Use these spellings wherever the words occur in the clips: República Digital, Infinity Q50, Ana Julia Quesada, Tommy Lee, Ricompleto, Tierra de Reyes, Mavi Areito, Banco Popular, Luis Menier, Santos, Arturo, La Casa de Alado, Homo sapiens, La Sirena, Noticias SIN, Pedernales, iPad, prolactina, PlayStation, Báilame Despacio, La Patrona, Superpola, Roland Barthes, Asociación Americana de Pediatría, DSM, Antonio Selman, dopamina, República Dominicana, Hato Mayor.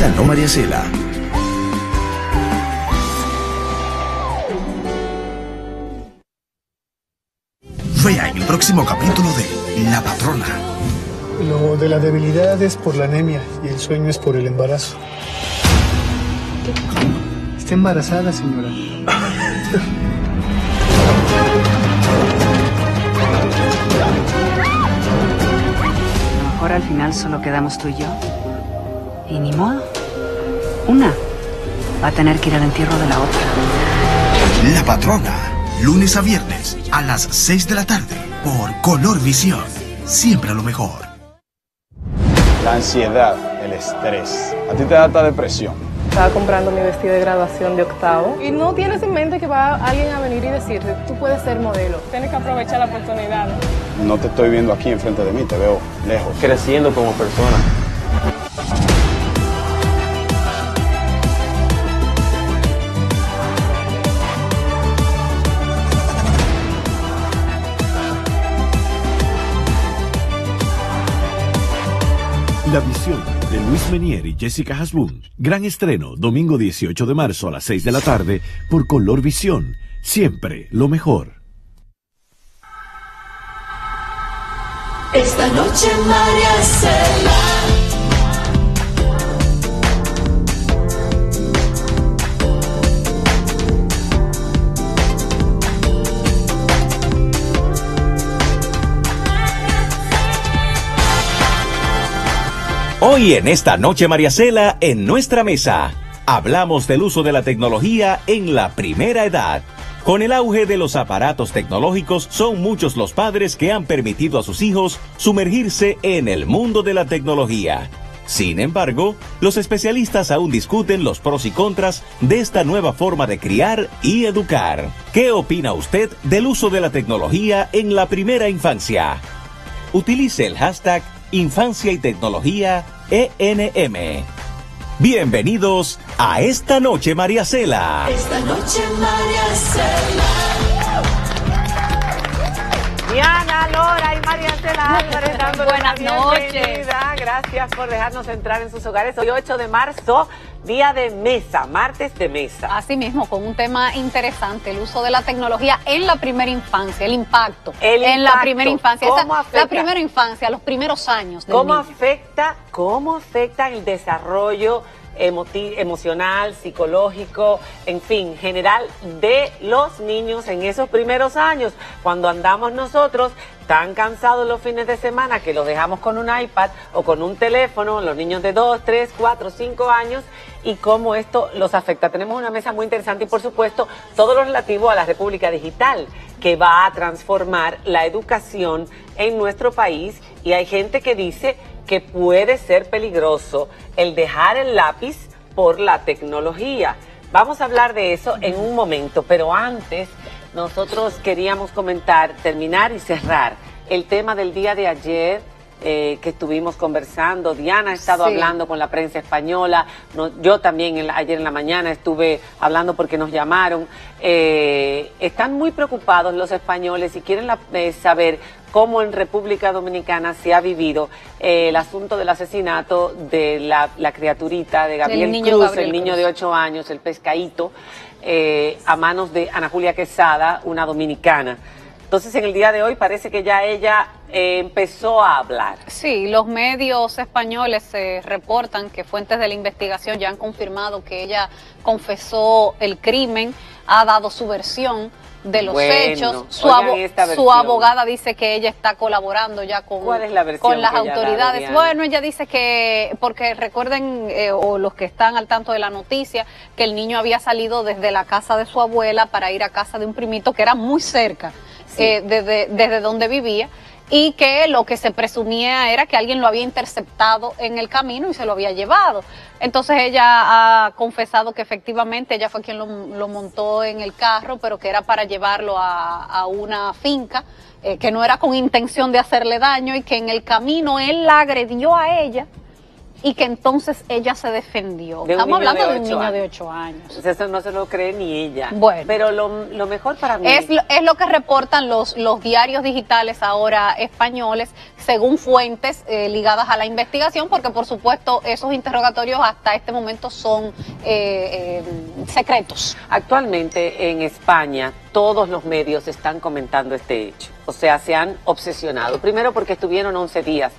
Gitano Mariasela. Vea en el próximo capítulo de La Patrona. Lo de la debilidad es por la anemia y el sueño es por el embarazo. ¿Cómo? Está embarazada, señora. Ahora al final solo quedamos tú y yo. Y ni modo. Una va a tener que ir al entierro de la otra. La Patrona, lunes a viernes a las 6 de la tarde por Color Visión. Siempre a lo mejor. La ansiedad, el estrés. A ti te da esta depresión. Estaba comprando mi vestido de graduación de octavo. Y no tienes en mente que va alguien a venir y decirte, tú puedes ser modelo. Tienes que aprovechar la oportunidad, ¿no? No te estoy viendo aquí enfrente de mí, te veo lejos. Creciendo como persona. La visión de Luis Menier y Jessica Hasbun. Gran estreno, domingo 18 de marzo a las 6 de la tarde por Color Visión. Siempre lo mejor. Esta noche Mariasela. Hoy en Esta Noche Mariasela, en nuestra mesa, hablamos del uso de la tecnología en la primera edad. Con el auge de los aparatos tecnológicos, son muchos los padres que han permitido a sus hijos sumergirse en el mundo de la tecnología. Sin embargo, los especialistas aún discuten los pros y contras de esta nueva forma de criar y educar. ¿Qué opina usted del uso de la tecnología en la primera infancia? Utilice el hashtag Infancia y Tecnología ENM. Bienvenidos a Esta Noche Mariasela. Esta Noche Mariasela. Diana, Lora y Mariasela Alvarez dándoles la bienvenida. Gracias por dejarnos entrar en sus hogares. Hoy 8 de marzo, día de mesa, martes de mesa. Así mismo, con un tema interesante, el uso de la tecnología en la primera infancia, el impacto. La primera infancia. La primera infancia, los primeros años del niño. ¿Cómo afecta el desarrollo emocional, psicológico, en fin, general de los niños en esos primeros años, cuando andamos nosotros tan cansados los fines de semana que los dejamos con un iPad o con un teléfono, los niños de 2, 3, 4, 5 años, y cómo esto los afecta? Tenemos una mesa muy interesante y, por supuesto, todo lo relativo a la República Digital, que va a transformar la educación en nuestro país, y hay gente que dice que puede ser peligroso el dejar el lápiz por la tecnología. Vamos a hablar de eso en un momento, pero antes nosotros queríamos comentar, terminar y cerrar el tema del día de ayer que estuvimos conversando. Diana ha estado hablando con la prensa española, yo también ayer en la mañana estuve hablando porque nos llamaron. Están muy preocupados los españoles y quieren saber cómo en República Dominicana se ha vivido el asunto del asesinato de la criaturita de Gabriel Cruz, el niño de 8 años, el pescadito, a manos de Ana Julia Quesada, una dominicana. Entonces, en el día de hoy parece que ya ella empezó a hablar. Sí, los medios españoles reportan que fuentes de la investigación ya han confirmado que ella confesó el crimen, ha dado su versión de los hechos. Su abogada dice que ella está colaborando ya con las autoridades. Bueno, ella dice que, porque recuerden, o los que están al tanto de la noticia, que el niño había salido desde la casa de su abuela para ir a casa de un primito que era muy cerca, desde donde vivía, y que lo que se presumía era que alguien lo había interceptado en el camino y se lo había llevado. Entonces ella ha confesado que efectivamente ella fue quien lo montó en el carro, pero que era para llevarlo a una finca, que no era con intención de hacerle daño, y que en el camino él la agredió a ella y que entonces ella se defendió. Estamos hablando de un niño de 8 años. Eso no se lo cree ni ella. Bueno, pero lo mejor para mí... es lo que reportan los diarios digitales ahora españoles, según fuentes ligadas a la investigación, porque por supuesto esos interrogatorios hasta este momento son secretos. Actualmente en España todos los medios están comentando este hecho. O sea, se han obsesionado. Primero porque estuvieron 11 días.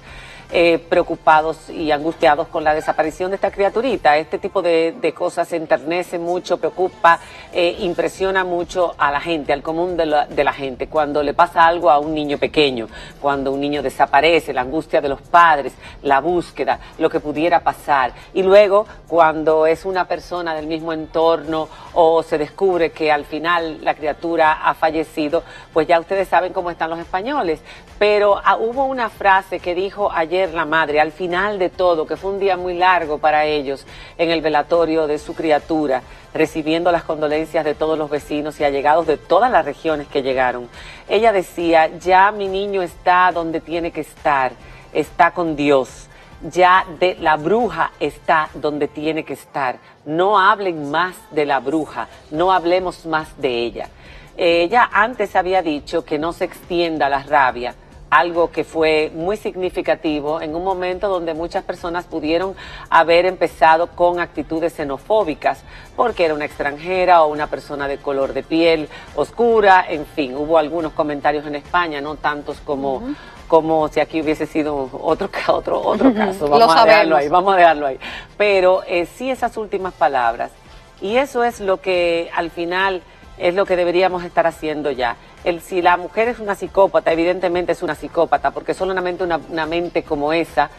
Preocupados y angustiados con la desaparición de esta criaturita. Este tipo de cosas enternece mucho, preocupa, impresiona mucho a la gente, al común de la gente. Cuando le pasa algo a un niño pequeño, cuando un niño desaparece, la angustia de los padres, la búsqueda, lo que pudiera pasar. Y luego, cuando es una persona del mismo entorno o se descubre que al final la criatura ha fallecido, pues ya ustedes saben cómo están los españoles. Pero hubo una frase que dijo ayer la madre, al final de todo, que fue un día muy largo para ellos en el velatorio de su criatura, recibiendo las condolencias de todos los vecinos y allegados de todas las regiones que llegaron. Ella decía, ya mi niño está donde tiene que estar, está con Dios. Ya de la bruja está donde tiene que estar. No hablen más de la bruja, no hablemos más de ella. Ella antes había dicho que no se extienda la rabia, algo que fue muy significativo en un momento donde muchas personas pudieron haber empezado con actitudes xenofóbicas, porque era una extranjera o una persona de color de piel oscura, en fin, hubo algunos comentarios en España, no tantos como si aquí hubiese sido otro caso, vamos a dejarlo ahí, pero sí esas últimas palabras, y eso es lo que al final es lo que deberíamos estar haciendo ya. Si la mujer es una psicópata, evidentemente es una psicópata, porque solamente una mente como esa,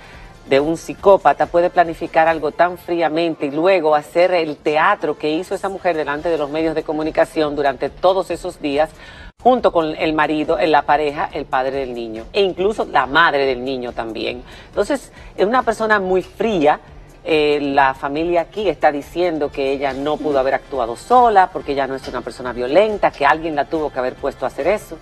de un psicópata, puede planificar algo tan fríamente y luego hacer el teatro que hizo esa mujer delante de los medios de comunicación durante todos esos días, junto con el marido, la pareja, el padre del niño, e incluso la madre del niño también. Entonces, es una persona muy fría. La familia aquí está diciendo que ella no pudo haber actuado sola, porque ella no es una persona violenta, que alguien la tuvo que haber puesto a hacer eso.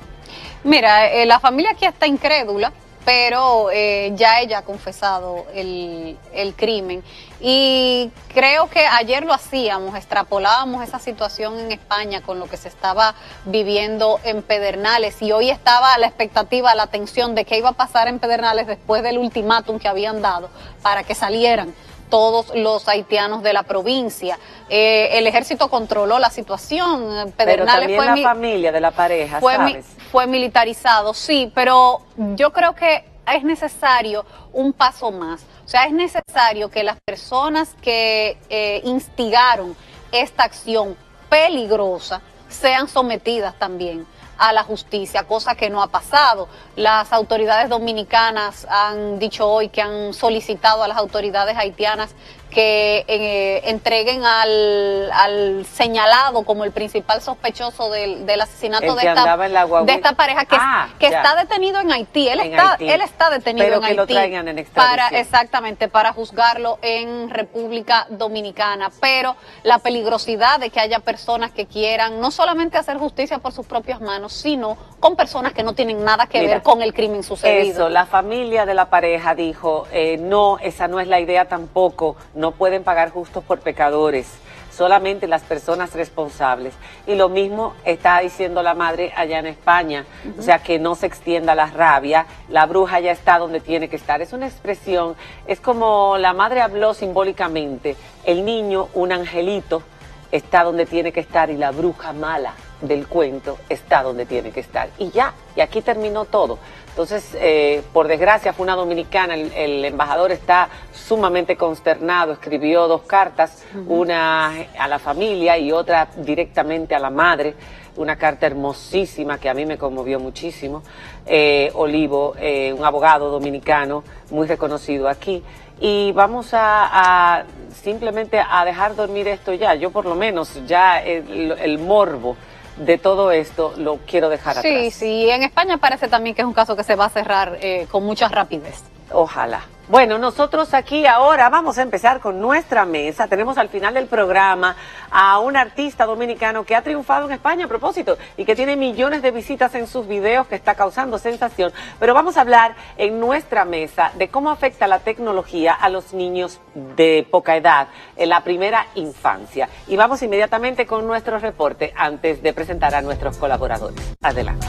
Mira, la familia aquí está incrédula, pero ya ella ha confesado el crimen. Y creo que ayer lo hacíamos, extrapolábamos esa situación en España con lo que se estaba viviendo en Pedernales, y hoy estaba la expectativa, la tensión de qué iba a pasar en Pedernales después del ultimátum que habían dado para que salieran todos los haitianos de la provincia. El ejército controló la situación. Pedernales, pero también la familia de la pareja, ¿sabes? Fue militarizado, sí, pero yo creo que es necesario un paso más. O sea, es necesario que las personas que instigaron esta acción peligrosa sean sometidas también a la justicia, cosa que no ha pasado. Las autoridades dominicanas han dicho hoy que han solicitado a las autoridades haitianas que entreguen al señalado como el principal sospechoso del asesinato de esta pareja que está detenido en Haití. Él está detenido en Haití. Pero que lo traigan en extradición. Exactamente, para juzgarlo en República Dominicana. Pero la peligrosidad de que haya personas que quieran no solamente hacer justicia por sus propias manos, sino con personas que no tienen nada que ver con el crimen sucedido. Eso, la familia de la pareja dijo, no, esa no es la idea tampoco. No pueden pagar justos por pecadores, solamente las personas responsables. Y lo mismo está diciendo la madre allá en España, o sea, que no se extienda la rabia, la bruja ya está donde tiene que estar. Es una expresión, es como la madre habló simbólicamente, el niño, un angelito, está donde tiene que estar y la bruja mala del cuento está donde tiene que estar. Y ya, y aquí terminó todo. Entonces, por desgracia, fue una dominicana, el embajador está sumamente consternado, escribió 2 cartas, una a la familia y otra directamente a la madre, una carta hermosísima que a mí me conmovió muchísimo. Olivo, un abogado dominicano muy reconocido aquí. Y vamos a simplemente a dejar dormir esto ya, yo por lo menos ya el morbo de todo esto lo quiero dejar atrás. Sí, en España parece también que es un caso que se va a cerrar con mucha rapidez. Ojalá. Bueno, nosotros aquí ahora vamos a empezar con nuestra mesa. Tenemos al final del programa a un artista dominicano que ha triunfado en España a propósito y que tiene millones de visitas en sus videos, que está causando sensación. Pero vamos a hablar en nuestra mesa de cómo afecta la tecnología a los niños de poca edad, en la primera infancia. Y vamos inmediatamente con nuestro reporte antes de presentar a nuestros colaboradores. Adelante.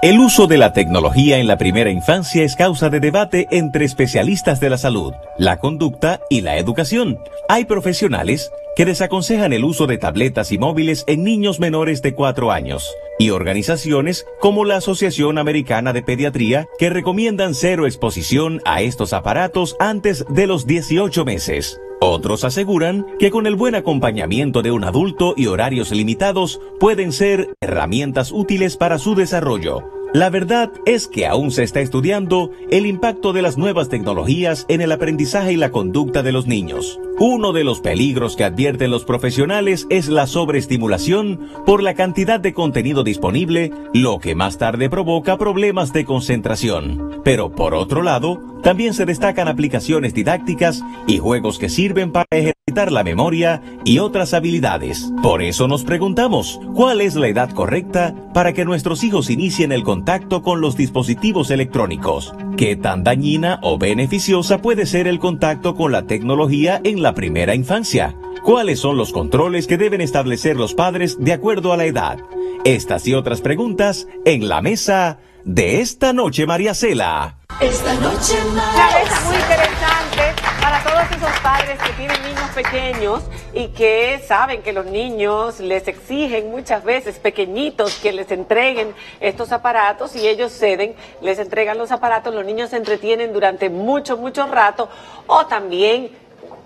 El uso de la tecnología en la primera infancia es causa de debate entre especialistas de la salud, la conducta y la educación. Hay profesionales que desaconsejan el uso de tabletas y móviles en niños menores de 4 años y organizaciones como la Asociación Americana de Pediatría que recomiendan cero exposición a estos aparatos antes de los 18 meses. Otros aseguran que con el buen acompañamiento de un adulto y horarios limitados pueden ser herramientas útiles para su desarrollo. La verdad es que aún se está estudiando el impacto de las nuevas tecnologías en el aprendizaje y la conducta de los niños. Uno de los peligros que advierten los profesionales es la sobreestimulación por la cantidad de contenido disponible, lo que más tarde provoca problemas de concentración. Pero por otro lado, también se destacan aplicaciones didácticas y juegos que sirven para ejercitar la memoria y otras habilidades. Por eso nos preguntamos, ¿cuál es la edad correcta para que nuestros hijos inicien el contacto con los dispositivos electrónicos? ¿Qué tan dañina o beneficiosa puede ser el contacto con la tecnología en la primera infancia? ¿Cuáles son los controles que deben establecer los padres de acuerdo a la edad? Estas y otras preguntas en la mesa de Esta Noche Mariasela. Esta noche Mariasela. Muy interesante para todos esos padres que tienen niños pequeños y que saben que los niños les exigen muchas veces pequeñitos que les entreguen estos aparatos y ellos ceden, les entregan los aparatos, los niños se entretienen durante mucho rato, o también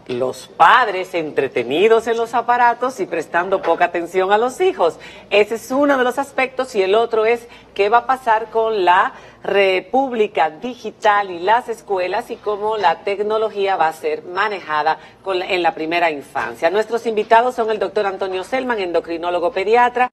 los padres entretenidos en los aparatos y prestando poca atención a los hijos. Ese es uno de los aspectos, y el otro es qué va a pasar con la República Digital y las escuelas y cómo la tecnología va a ser manejada en la primera infancia. Nuestros invitados son el doctor Antonio Selman, endocrinólogo pediatra,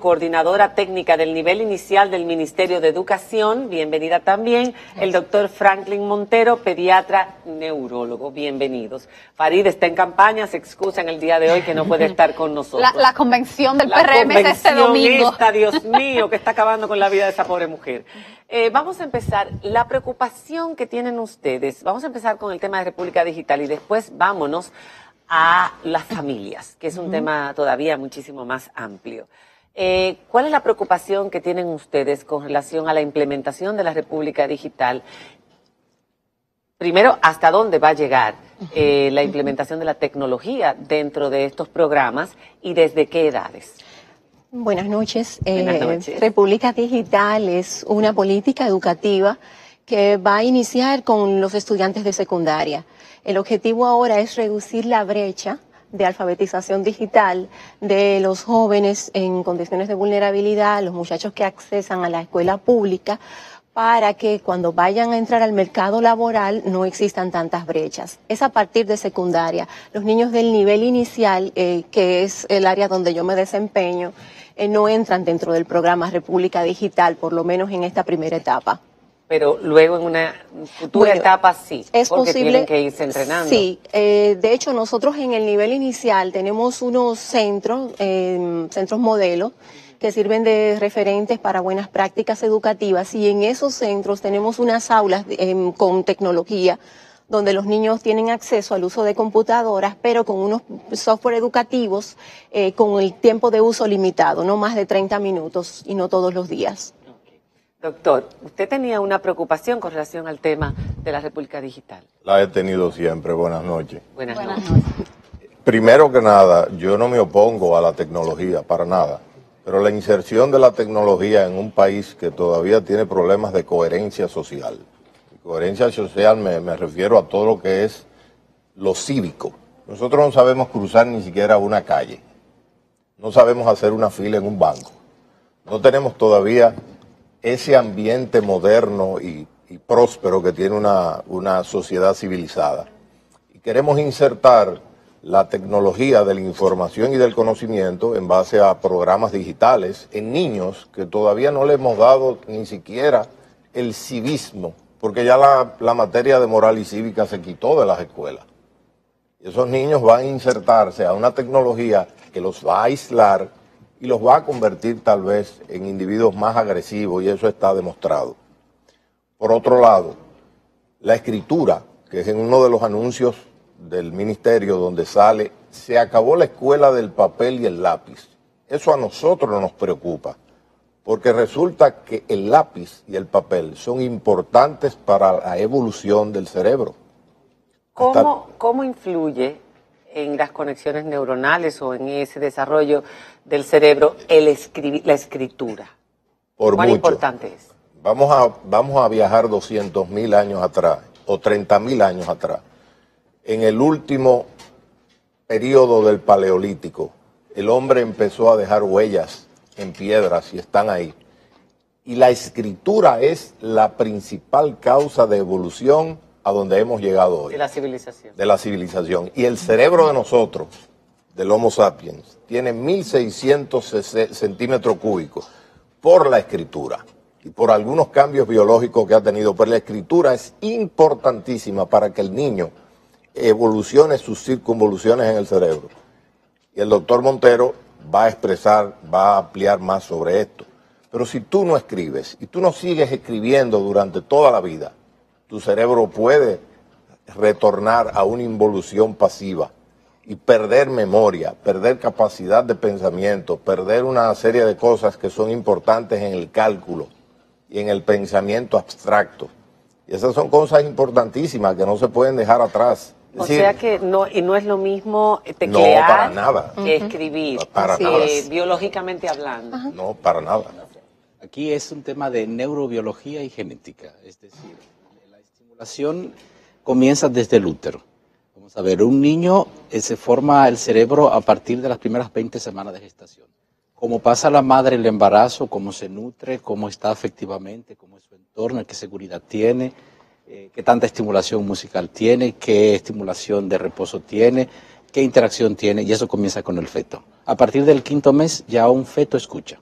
coordinadora técnica del nivel inicial del Ministerio de Educación, bienvenida también, el doctor Franklin Montero, pediatra neurólogo, bienvenidos. Farid está en campaña, se excusa en el día de hoy que no puede estar con nosotros. La convención del PRM es este domingo. Esta, Dios mío, que está acabando con la vida de esa pobre mujer. Vamos a empezar, la preocupación que tienen ustedes, vamos a empezar con el tema de República Digital y después vámonos a las familias, que es un tema todavía muchísimo más amplio. ¿Cuál es la preocupación que tienen ustedes con relación a la implementación de la República Digital? Primero, ¿hasta dónde va a llegar la implementación de la tecnología dentro de estos programas y desde qué edades? Buenas noches. Buenas noches. República Digital es una política educativa que va a iniciar con los estudiantes de secundaria. El objetivo ahora es reducir la brecha de alfabetización digital de los jóvenes en condiciones de vulnerabilidad, los muchachos que accesan a la escuela pública, para que cuando vayan a entrar al mercado laboral no existan tantas brechas. Es a partir de secundaria. Los niños del nivel inicial, que es el área donde yo me desempeño, no entran dentro del programa República Digital, por lo menos en esta primera etapa. Pero luego en una futura etapa sí, es porque posible, tienen que irse entrenando. Sí, de hecho nosotros en el nivel inicial tenemos unos centros, centros modelos, que sirven de referentes para buenas prácticas educativas, y en esos centros tenemos unas aulas con tecnología, donde los niños tienen acceso al uso de computadoras, pero con unos software educativos con el tiempo de uso limitado, no más de 30 minutos y no todos los días. Doctor, usted tenía una preocupación con relación al tema de la República Digital. La he tenido siempre. Buenas noches. Buenas noches. Primero que nada, yo no me opongo a la tecnología, para nada. Pero la inserción de la tecnología en un país que todavía tiene problemas de coherencia social. Coherencia social me refiero a todo lo que es lo cívico. Nosotros no sabemos cruzar ni siquiera una calle. No sabemos hacer una fila en un banco. No tenemos todavía ese ambiente moderno y próspero que tiene una sociedad civilizada. Y queremos insertar la tecnología de la información y del conocimiento en base a programas digitales en niños que todavía no le hemos dado ni siquiera el civismo, porque ya la materia de moral y cívica se quitó de las escuelas. Esos niños van a insertarse a una tecnología que los va a aislar y los va a convertir tal vez en individuos más agresivos, y eso está demostrado. Por otro lado, la escritura, que es en uno de los anuncios del ministerio donde sale, se acabó la escuela del papel y el lápiz. Eso a nosotros nos preocupa, porque resulta que el lápiz y el papel son importantes para la evolución del cerebro. ¿Cómo influye en las conexiones neuronales o en ese desarrollo del cerebro la escritura? Por ¿Cuán mucho. Importante es? Vamos a viajar 200.000 años atrás o 30.000 años atrás. En el último periodo del Paleolítico, el hombre empezó a dejar huellas en piedras y están ahí. Y la escritura es la principal causa de evolución a donde hemos llegado hoy. De la civilización. De la civilización. Y el cerebro de nosotros, del Homo sapiens, tiene 1.600 centímetros cúbicos por la escritura y por algunos cambios biológicos que ha tenido. Pero la escritura es importantísima para que el niño evoluciones, sus circunvoluciones en el cerebro. Y el doctor Montero va a expresar, va a ampliar más sobre esto. Pero si tú no escribes y tú no sigues escribiendo durante toda la vida, tu cerebro puede retornar a una involución pasiva y perder memoria, perder capacidad de pensamiento, perder una serie de cosas que son importantes en el cálculo y en el pensamiento abstracto. Y esas son cosas importantísimas que no se pueden dejar atrás. O sea que no es lo mismo teclear no, para nada. Que escribir, para nada. Biológicamente hablando. Ajá. No, para nada. Aquí es un tema de neurobiología y genética, es decir, la estimulación comienza desde el útero. Vamos a ver, un niño se forma el cerebro a partir de las primeras 20 semanas de gestación. Cómo pasa la madre el embarazo, cómo se nutre, cómo está afectivamente, cómo es su entorno, qué seguridad tiene, qué tanta estimulación musical tiene, qué estimulación de reposo tiene, qué interacción tiene, y eso comienza con el feto. A partir del quinto mes ya un feto escucha,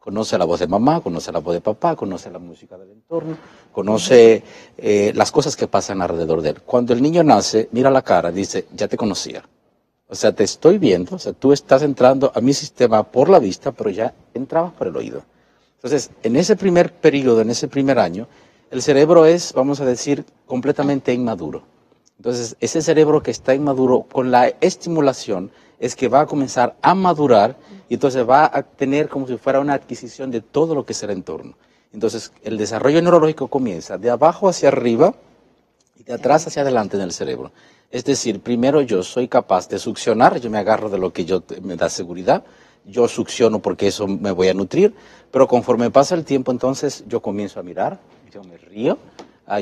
conoce la voz de mamá, conoce la voz de papá, conoce la música del entorno, conoce las cosas que pasan alrededor de él. Cuando el niño nace, mira la cara, dice, ya te conocía. O sea, te estoy viendo, o sea, tú estás entrando a mi sistema por la vista, pero ya entrabas por el oído. Entonces, en ese primer periodo, en ese primer año, el cerebro es, vamos a decir, completamente inmaduro. Entonces, ese cerebro que está inmaduro con la estimulación es que va a comenzar a madurar y entonces va a tener como si fuera una adquisición de todo lo que es el entorno. Entonces, el desarrollo neurológico comienza de abajo hacia arriba y de atrás hacia adelante en el cerebro. Es decir, primero yo soy capaz de succionar, yo me agarro de lo que me da seguridad, yo succiono porque eso me voy a nutrir, pero conforme pasa el tiempo entonces yo comienzo a mirar, yo me río,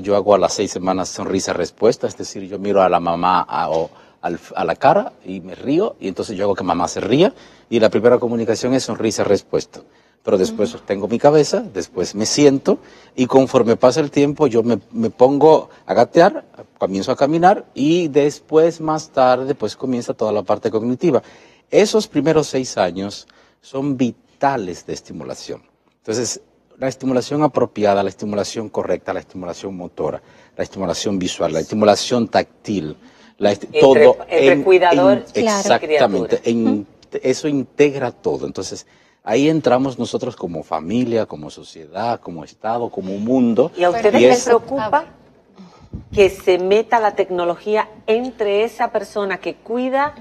yo hago a las 6 semanas sonrisa-respuesta, es decir, yo miro a la mamá a la cara y me río, y entonces yo hago que mamá se ría, y la primera comunicación es sonrisa-respuesta. Pero después sostengo mi cabeza, después me siento, y conforme pasa el tiempo yo me pongo a gatear, comienzo a caminar, y después, más tarde, pues comienza toda la parte cognitiva. Esos primeros 6 años son vitales de estimulación. Entonces, la estimulación apropiada, la estimulación correcta, la estimulación motora, la estimulación visual, la estimulación táctil, todo. Entre cuidador y criatura. Exactamente, eso integra todo. Entonces, ahí entramos nosotros como familia, como sociedad, como Estado, como mundo. ¿Y a ustedes les preocupa que se meta la tecnología entre esa persona que cuida,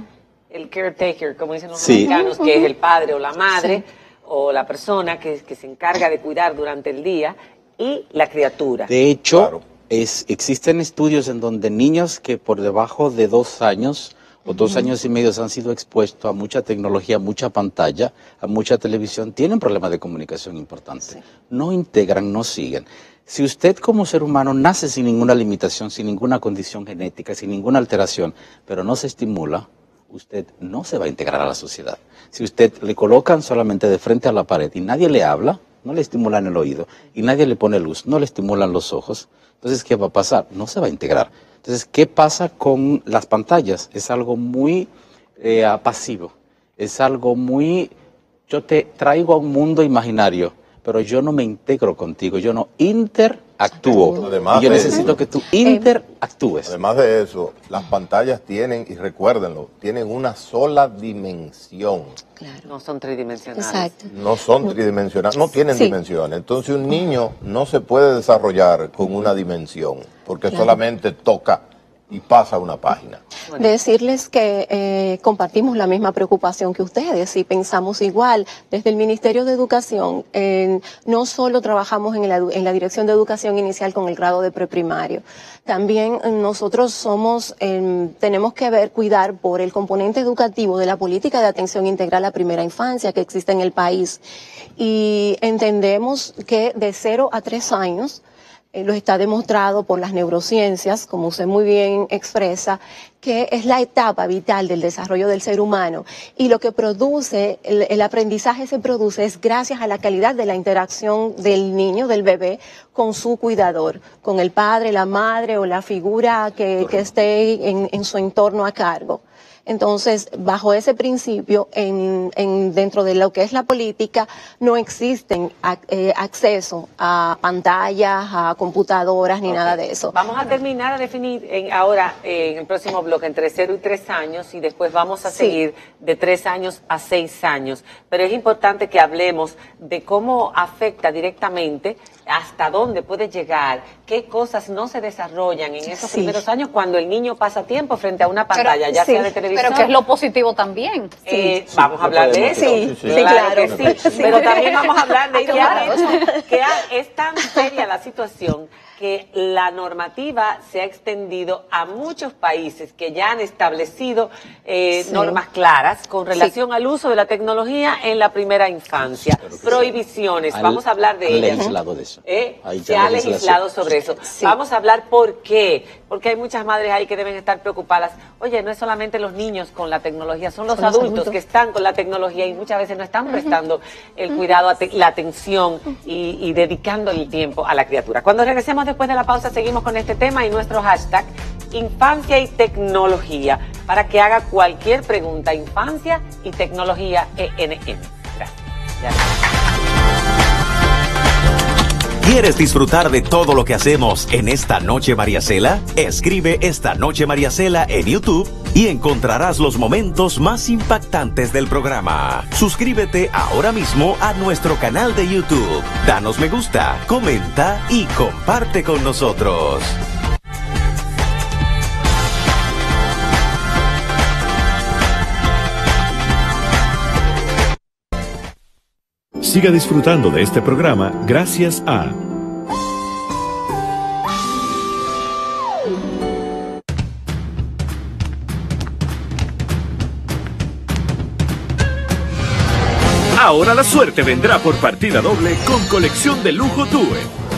el caretaker, como dicen los americanos, que es el padre o la madre, o la persona que se encarga de cuidar durante el día, y la criatura? De hecho, existen estudios en donde niños que por debajo de 2 años... o 2 años y medio han sido expuestos a mucha tecnología, a mucha pantalla, a mucha televisión, tienen problemas de comunicación importantes. Sí. No integran, no siguen. Si usted como ser humano nace sin ninguna limitación, sin ninguna condición genética, sin ninguna alteración, pero no se estimula, usted no se va a integrar a la sociedad. Si usted le colocan solamente de frente a la pared y nadie le habla, no le estimulan el oído, y nadie le pone luz, no le estimulan los ojos, entonces ¿qué va a pasar? No se va a integrar. Entonces, ¿qué pasa con las pantallas? Es algo muy pasivo, es algo muy, yo te traigo a un mundo imaginario, pero yo no me integro contigo, yo no interactúo. Además, y yo necesito que tú interactúes. Además de eso, las pantallas tienen, y recuérdenlo, tienen una sola dimensión. Claro. No son tridimensionales. Exacto. No son tridimensionales, no tienen dimensiones. Entonces un niño no se puede desarrollar con una dimensión, porque solamente toca y pasa una página. Bueno. Decirles que compartimos la misma preocupación que ustedes y pensamos igual. Desde el Ministerio de Educación, no solo trabajamos en la Dirección de Educación Inicial con el grado de preprimario, también nosotros somos, tenemos que cuidar por el componente educativo de la política de atención integral a primera infancia que existe en el país. Y entendemos que de 0 a 3 años, lo está demostrado por las neurociencias, como usted muy bien expresa, que es la etapa vital del desarrollo del ser humano. Y lo que produce, el aprendizaje se produce es gracias a la calidad de la interacción del niño, del bebé, con su cuidador, con el padre, la madre o la figura que esté en su entorno a cargo. Entonces, bajo ese principio, dentro de lo que es la política, no existen acceso a pantallas, a computadoras, ni nada de eso. Vamos a terminar a definir ahora en el próximo bloque entre 0 y 3 años y después vamos a seguir de 3 años a 6 años. Pero es importante que hablemos de cómo afecta directamente, hasta dónde puede llegar, qué cosas no se desarrollan en esos primeros años cuando el niño pasa tiempo frente a una pantalla, ya sea de televisión. Pero que es lo positivo también. Vamos a hablar de eso. Sí, claro. Pero también vamos a hablar de que es tan seria la situación que la normativa se ha extendido a muchos países que ya han establecido normas claras con relación al uso de la tecnología en la primera infancia. Prohibiciones, vamos a hablar de ellas. Se ha legislado sobre eso. Vamos a hablar por qué. Porque hay muchas madres ahí que deben estar preocupadas. Oye, no es solamente los niños con la tecnología, son los adultos que están con la tecnología y muchas veces no están prestando el cuidado, la atención y dedicando el tiempo a la criatura. Cuando regresemos después de la pausa, seguimos con este tema y nuestro hashtag Infancia y Tecnología, para que haga cualquier pregunta. Infancia y Tecnología ENN. Gracias. ¿Quieres disfrutar de todo lo que hacemos en Esta Noche Mariasela? Escribe Esta Noche Mariasela en YouTube y encontrarás los momentos más impactantes del programa. Suscríbete ahora mismo a nuestro canal de YouTube. Danos me gusta, comenta y comparte con nosotros. Siga disfrutando de este programa gracias a Ahora la suerte vendrá por partida doble con Colección de Lujo Tue.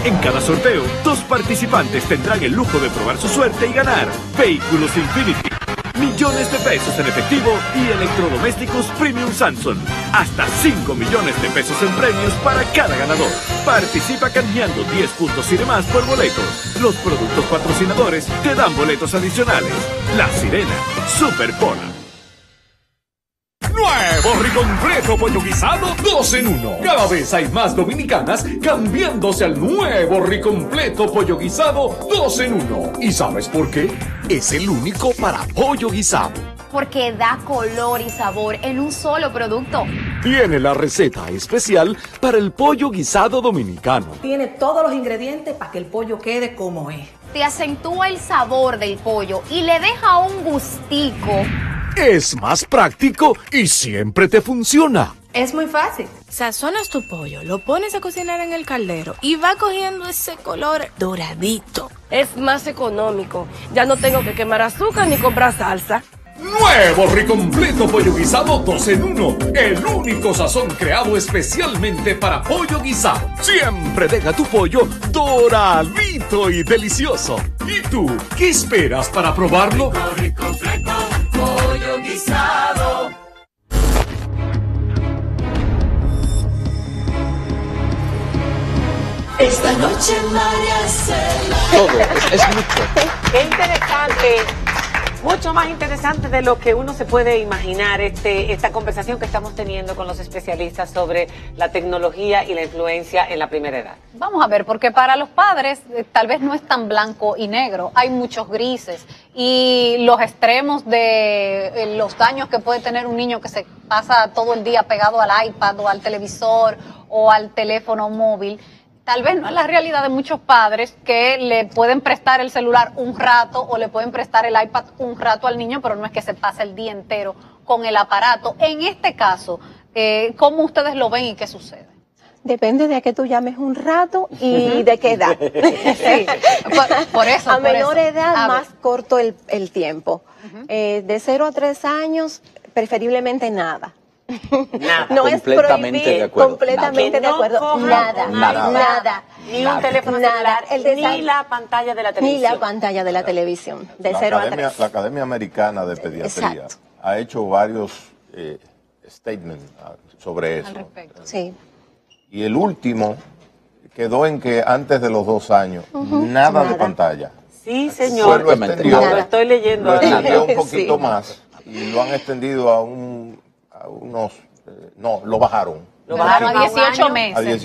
En cada sorteo, 2 participantes tendrán el lujo de probar su suerte y ganar vehículos Infinity, millones de pesos en efectivo y electrodomésticos Premium Samsung. Hasta 5 millones de pesos en premios para cada ganador. Participa canjeando 10 puntos y demás por boletos. Los productos patrocinadores te dan boletos adicionales. La Sirena, Superpola. Nuevo Ricompleto Pollo Guisado 2 en 1. Cada vez hay más dominicanas cambiándose al nuevo Ricompleto Pollo Guisado 2 en 1. ¿Y sabes por qué? Es el único para pollo guisado, porque da color y sabor en un solo producto. Tiene la receta especial para el pollo guisado dominicano. Tiene todos los ingredientes para que el pollo quede como es. Te acentúa el sabor del pollo y le deja un gustico. Es más práctico y siempre te funciona. Es muy fácil. Sazonas tu pollo, lo pones a cocinar en el caldero y va cogiendo ese color doradito. Es más económico. Ya no tengo que quemar azúcar ni comprar salsa. Nuevo Ricompleto Pollo Guisado 2 en 1. El único sazón creado especialmente para pollo guisado. Siempre deja tu pollo doradito y delicioso. ¿Y tú? ¿Qué esperas para probarlo? Rico, rico, pollo guisado. Esta noche Mariasela. Todo, es mucho. Qué interesante. interesante, mucho más interesante de lo que uno se puede imaginar, esta conversación que estamos teniendo con los especialistas sobre la tecnología y la influencia en la primera edad. Vamos a ver, porque para los padres tal vez no es tan blanco y negro, hay muchos grises y los extremos de los daños que puede tener un niño que se pasa todo el día pegado al iPad o al televisor o al teléfono móvil. Tal vez no es la realidad de muchos padres que le pueden prestar el celular un rato o le pueden prestar el iPad un rato al niño, pero no es que se pase el día entero con el aparato. En este caso, ¿cómo ustedes lo ven y qué sucede? Depende de que tú llames un rato y de qué edad. Sí, por eso. A menor edad, más corto el tiempo. De 0 a 3 años, preferiblemente nada. Nada. No es prohibir, completamente de acuerdo, nada, ni un teléfono celular, ni la pantalla de la televisión. De 0 a 3. La Academia Americana de Pediatría ha hecho varios statements sobre eso. Sí. Y el último quedó en que antes de los 2 años, nada de pantalla. Sí, señor. Lo estoy leyendo. Lo extendió un poquito más y lo han extendido a lo bajaron a 18 meses.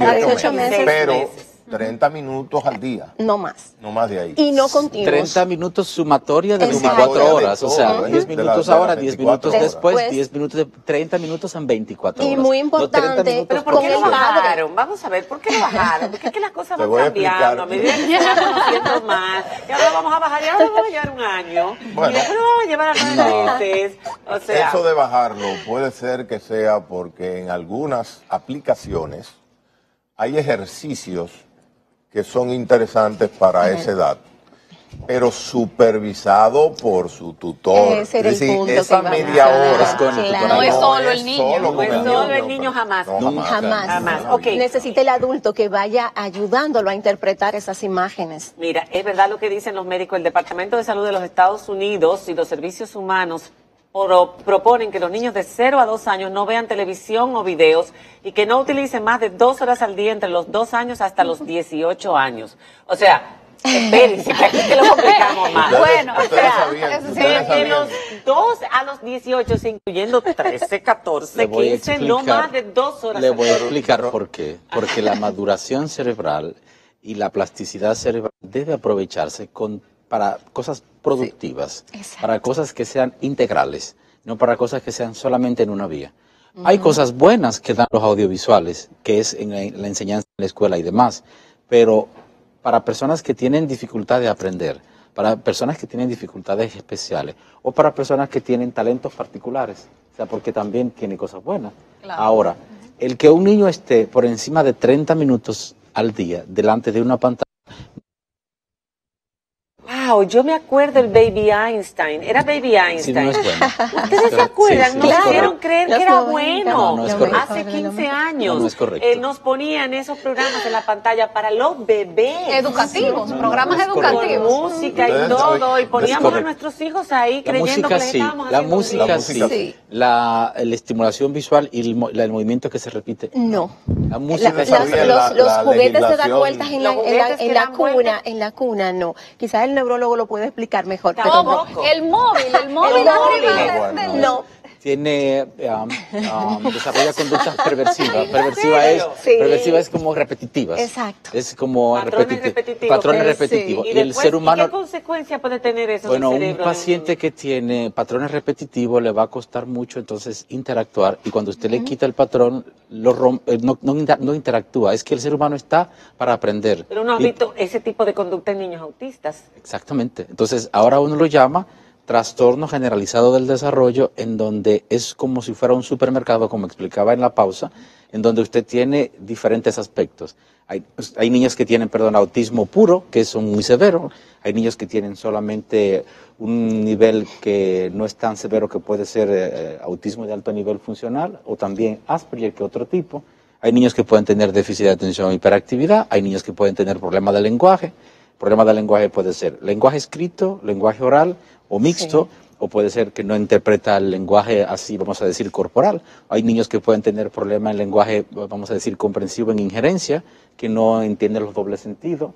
Pero 30 minutos al día. No más. No más de ahí. Y no continuos. 30 minutos sumatoria de 24 horas. O sea, 10 minutos ahora, 10 minutos después, 10 minutos de 30 minutos en 24 horas. Y muy importante. Pero ¿por qué lo bajaron? Vamos a ver, ¿por qué lo bajaron? Porque es que las cosas van cambiando. A medida que estamos conociendo más. Y ahora vamos a bajar, y ahora vamos a llevar 1 año. Bueno, y después lo vamos a llevar a 9 meses. O sea. Eso de bajarlo puede ser que sea porque en algunas aplicaciones hay ejercicios que son interesantes para esa edad, pero supervisado por su tutor. Es decir, esa media hora con el tutor. No es solo el niño. No es solo el niño, jamás. Jamás. Okay. Necesita el adulto que vaya ayudándolo a interpretar esas imágenes. Mira, es verdad lo que dicen los médicos. El Departamento de Salud de los Estados Unidos y los Servicios Humanos proponen que los niños de 0 a 2 años no vean televisión o videos y que no utilicen más de 2 horas al día entre los 2 años hasta los 18 años. O sea, espérense, aquí te lo complicamos más. Bueno, de los 2 a los 18, incluyendo 13, 14, 15, no más de 2 horas. Le voy a explicar por qué. Porque la maduración cerebral y la plasticidad cerebral debe aprovecharse para cosas productivas, para cosas que sean integrales, no para cosas que sean solamente en una vía. Hay cosas buenas que dan los audiovisuales, que es en la enseñanza en la escuela y demás, pero para personas que tienen dificultad de aprender, para personas que tienen dificultades especiales o para personas que tienen talentos particulares, o sea, porque también tiene cosas buenas. Claro. Ahora, el que un niño esté por encima de 30 minutos al día delante de una pantalla. Wow, yo me acuerdo el Baby Einstein. Era Baby Einstein. Sí, no es bueno. ¿Ustedes se acuerdan? Sí, nos hicieron creer que era bueno. No, hace 15 años nos ponían esos programas en la pantalla para los bebés. Educativos, programas educativos. Con música y todo. Y poníamos a nuestros hijos ahí creyendo que les estábamos haciendo música. La música sí. La estimulación visual y el movimiento que se repite. No. La música los juguetes que dan vueltas en la cuna, no. Quizás el neurólogo lo puede explicar mejor. Pero no. El móvil. No. Tiene, desarrolla conductas perversivas. Perversiva es como repetitivas. Exacto. Es como patrones repetitivos. Y el ser humano. ¿Qué consecuencia puede tener eso? Bueno, en el cerebro, un paciente que tiene patrones repetitivos le va a costar mucho entonces interactuar, y cuando usted le quita el patrón, no interactúa. Es que el ser humano está para aprender. Pero uno ha visto ese tipo de conducta en niños autistas. Exactamente. Entonces, ahora uno lo llama trastorno generalizado del desarrollo, en donde es como si fuera un supermercado, como explicaba en la pausa, en donde usted tiene diferentes aspectos. Hay niños que tienen, autismo puro, que son muy severos. Hay niños que tienen solamente un nivel que no es tan severo, que puede ser autismo de alto nivel funcional, o también Asperger, que otro tipo. Hay niños que pueden tener déficit de atención e hiperactividad. Hay niños que pueden tener problemas de lenguaje. Problema del lenguaje puede ser lenguaje escrito, lenguaje oral o mixto, o puede ser que no interpreta el lenguaje así, vamos a decir, corporal. Hay niños que pueden tener problemas en lenguaje, vamos a decir, comprensivo en injerencia, que no entienden los dobles sentidos.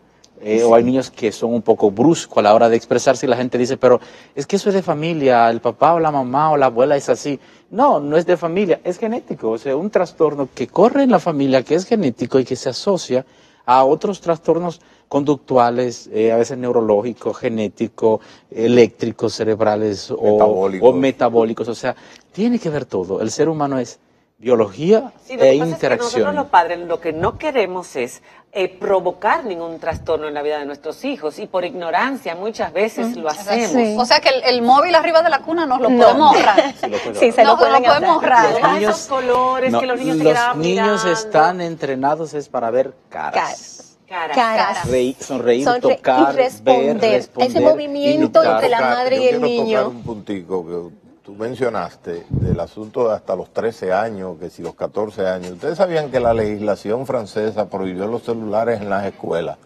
o hay niños que son un poco bruscos a la hora de expresarse y la gente dice, pero es que eso es de familia, el papá o la mamá o la abuela es así. No, no es de familia, es genético, o sea, un trastorno que corre en la familia, que es genético y que se asocia a otros trastornos conductuales, a veces neurológicos, genéticos, eléctricos, cerebrales o metabólicos. O sea, tiene que ver todo. El ser humano es biología e interacción. Nosotros los padres lo que no queremos es provocar ningún trastorno en la vida de nuestros hijos, y por ignorancia muchas veces lo hacemos. Sí. O sea que el móvil arriba de la cuna nos lo podemos ahorrar. Sí, se lo podemos ahorrar. Esos colores que los niños se graban. Los niños están entrenados es para ver caras. Sonreír, tocar, ver, responder. Ese movimiento entre la madre y el niño. Yo quiero tocar un puntico que tú mencionaste del asunto de hasta los 13 años, que si los 14 años. Ustedes sabían que la legislación francesa prohibió los celulares en las escuelas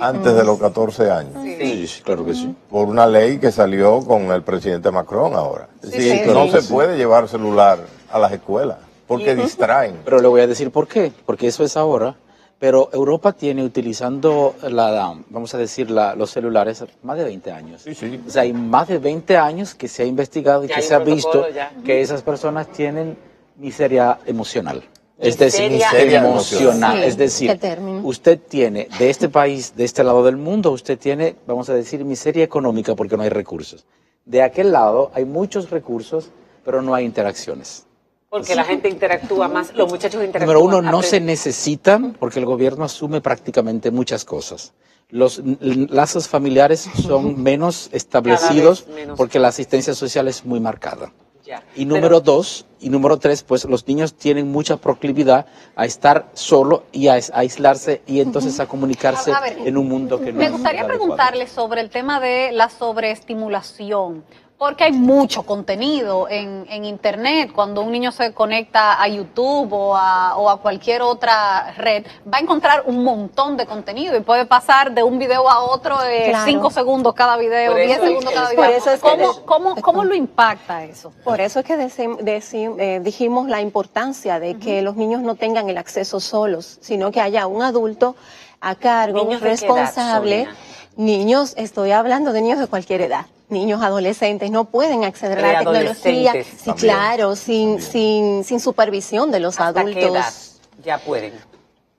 antes de los 14 años. Sí, sí, claro que sí. Por una ley que salió con el presidente Macron ahora. No se puede llevar celular a las escuelas porque distraen. Pero le voy a decir por qué, porque eso es ahora. Pero Europa tiene, utilizando los celulares, más de 20 años. Sí, sí. O sea, hay más de 20 años que se ha investigado y que se ha visto que esas personas tienen miseria emocional. Es decir, miseria emocional. Sí, es decir, usted tiene, de este país, de este lado del mundo, usted tiene, miseria económica porque no hay recursos. De aquel lado hay muchos recursos, pero no hay interacciones. Porque la gente interactúa más, los muchachos interactúan. Número uno, no se necesitan porque el gobierno asume prácticamente muchas cosas. Los lazos familiares son menos establecidos porque la asistencia social es muy marcada. Ya. Y número tres, pues los niños tienen mucha proclividad a estar solo y a aislarse y entonces a comunicarse en un mundo que no es adecuado. Me gustaría preguntarle sobre el tema de la sobreestimulación. Porque hay mucho contenido en Internet. Cuando un niño se conecta a YouTube o a cualquier otra red, va a encontrar un montón de contenido y puede pasar de un video a otro 5 segundos cada video, 10 segundos cada video. ¿Cómo lo impacta eso? Por eso es que dijimos la importancia de que los niños no tengan el acceso solos, sino que haya un adulto a cargo, responsable. Niños, estoy hablando de niños de cualquier edad. Niños, adolescentes, no pueden acceder a la tecnología, sin supervisión de los adultos. ¿Hasta qué edad ya pueden?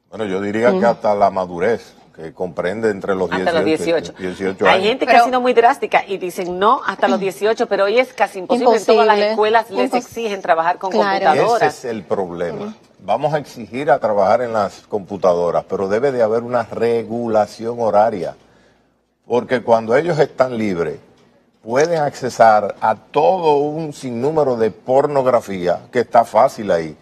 Bueno, yo diría que hasta la madurez, que comprende entre los 18 años. Hay gente que ha sido muy drástica y dicen no hasta los 18, pero hoy es casi imposible. En todas las escuelas les exigen trabajar con computadoras. Ese es el problema. Vamos a exigir a trabajar en las computadoras, pero debe de haber una regulación horaria, porque cuando ellos están libres, pueden accesar a todo un sinnúmero de pornografía, que está fácil ahí,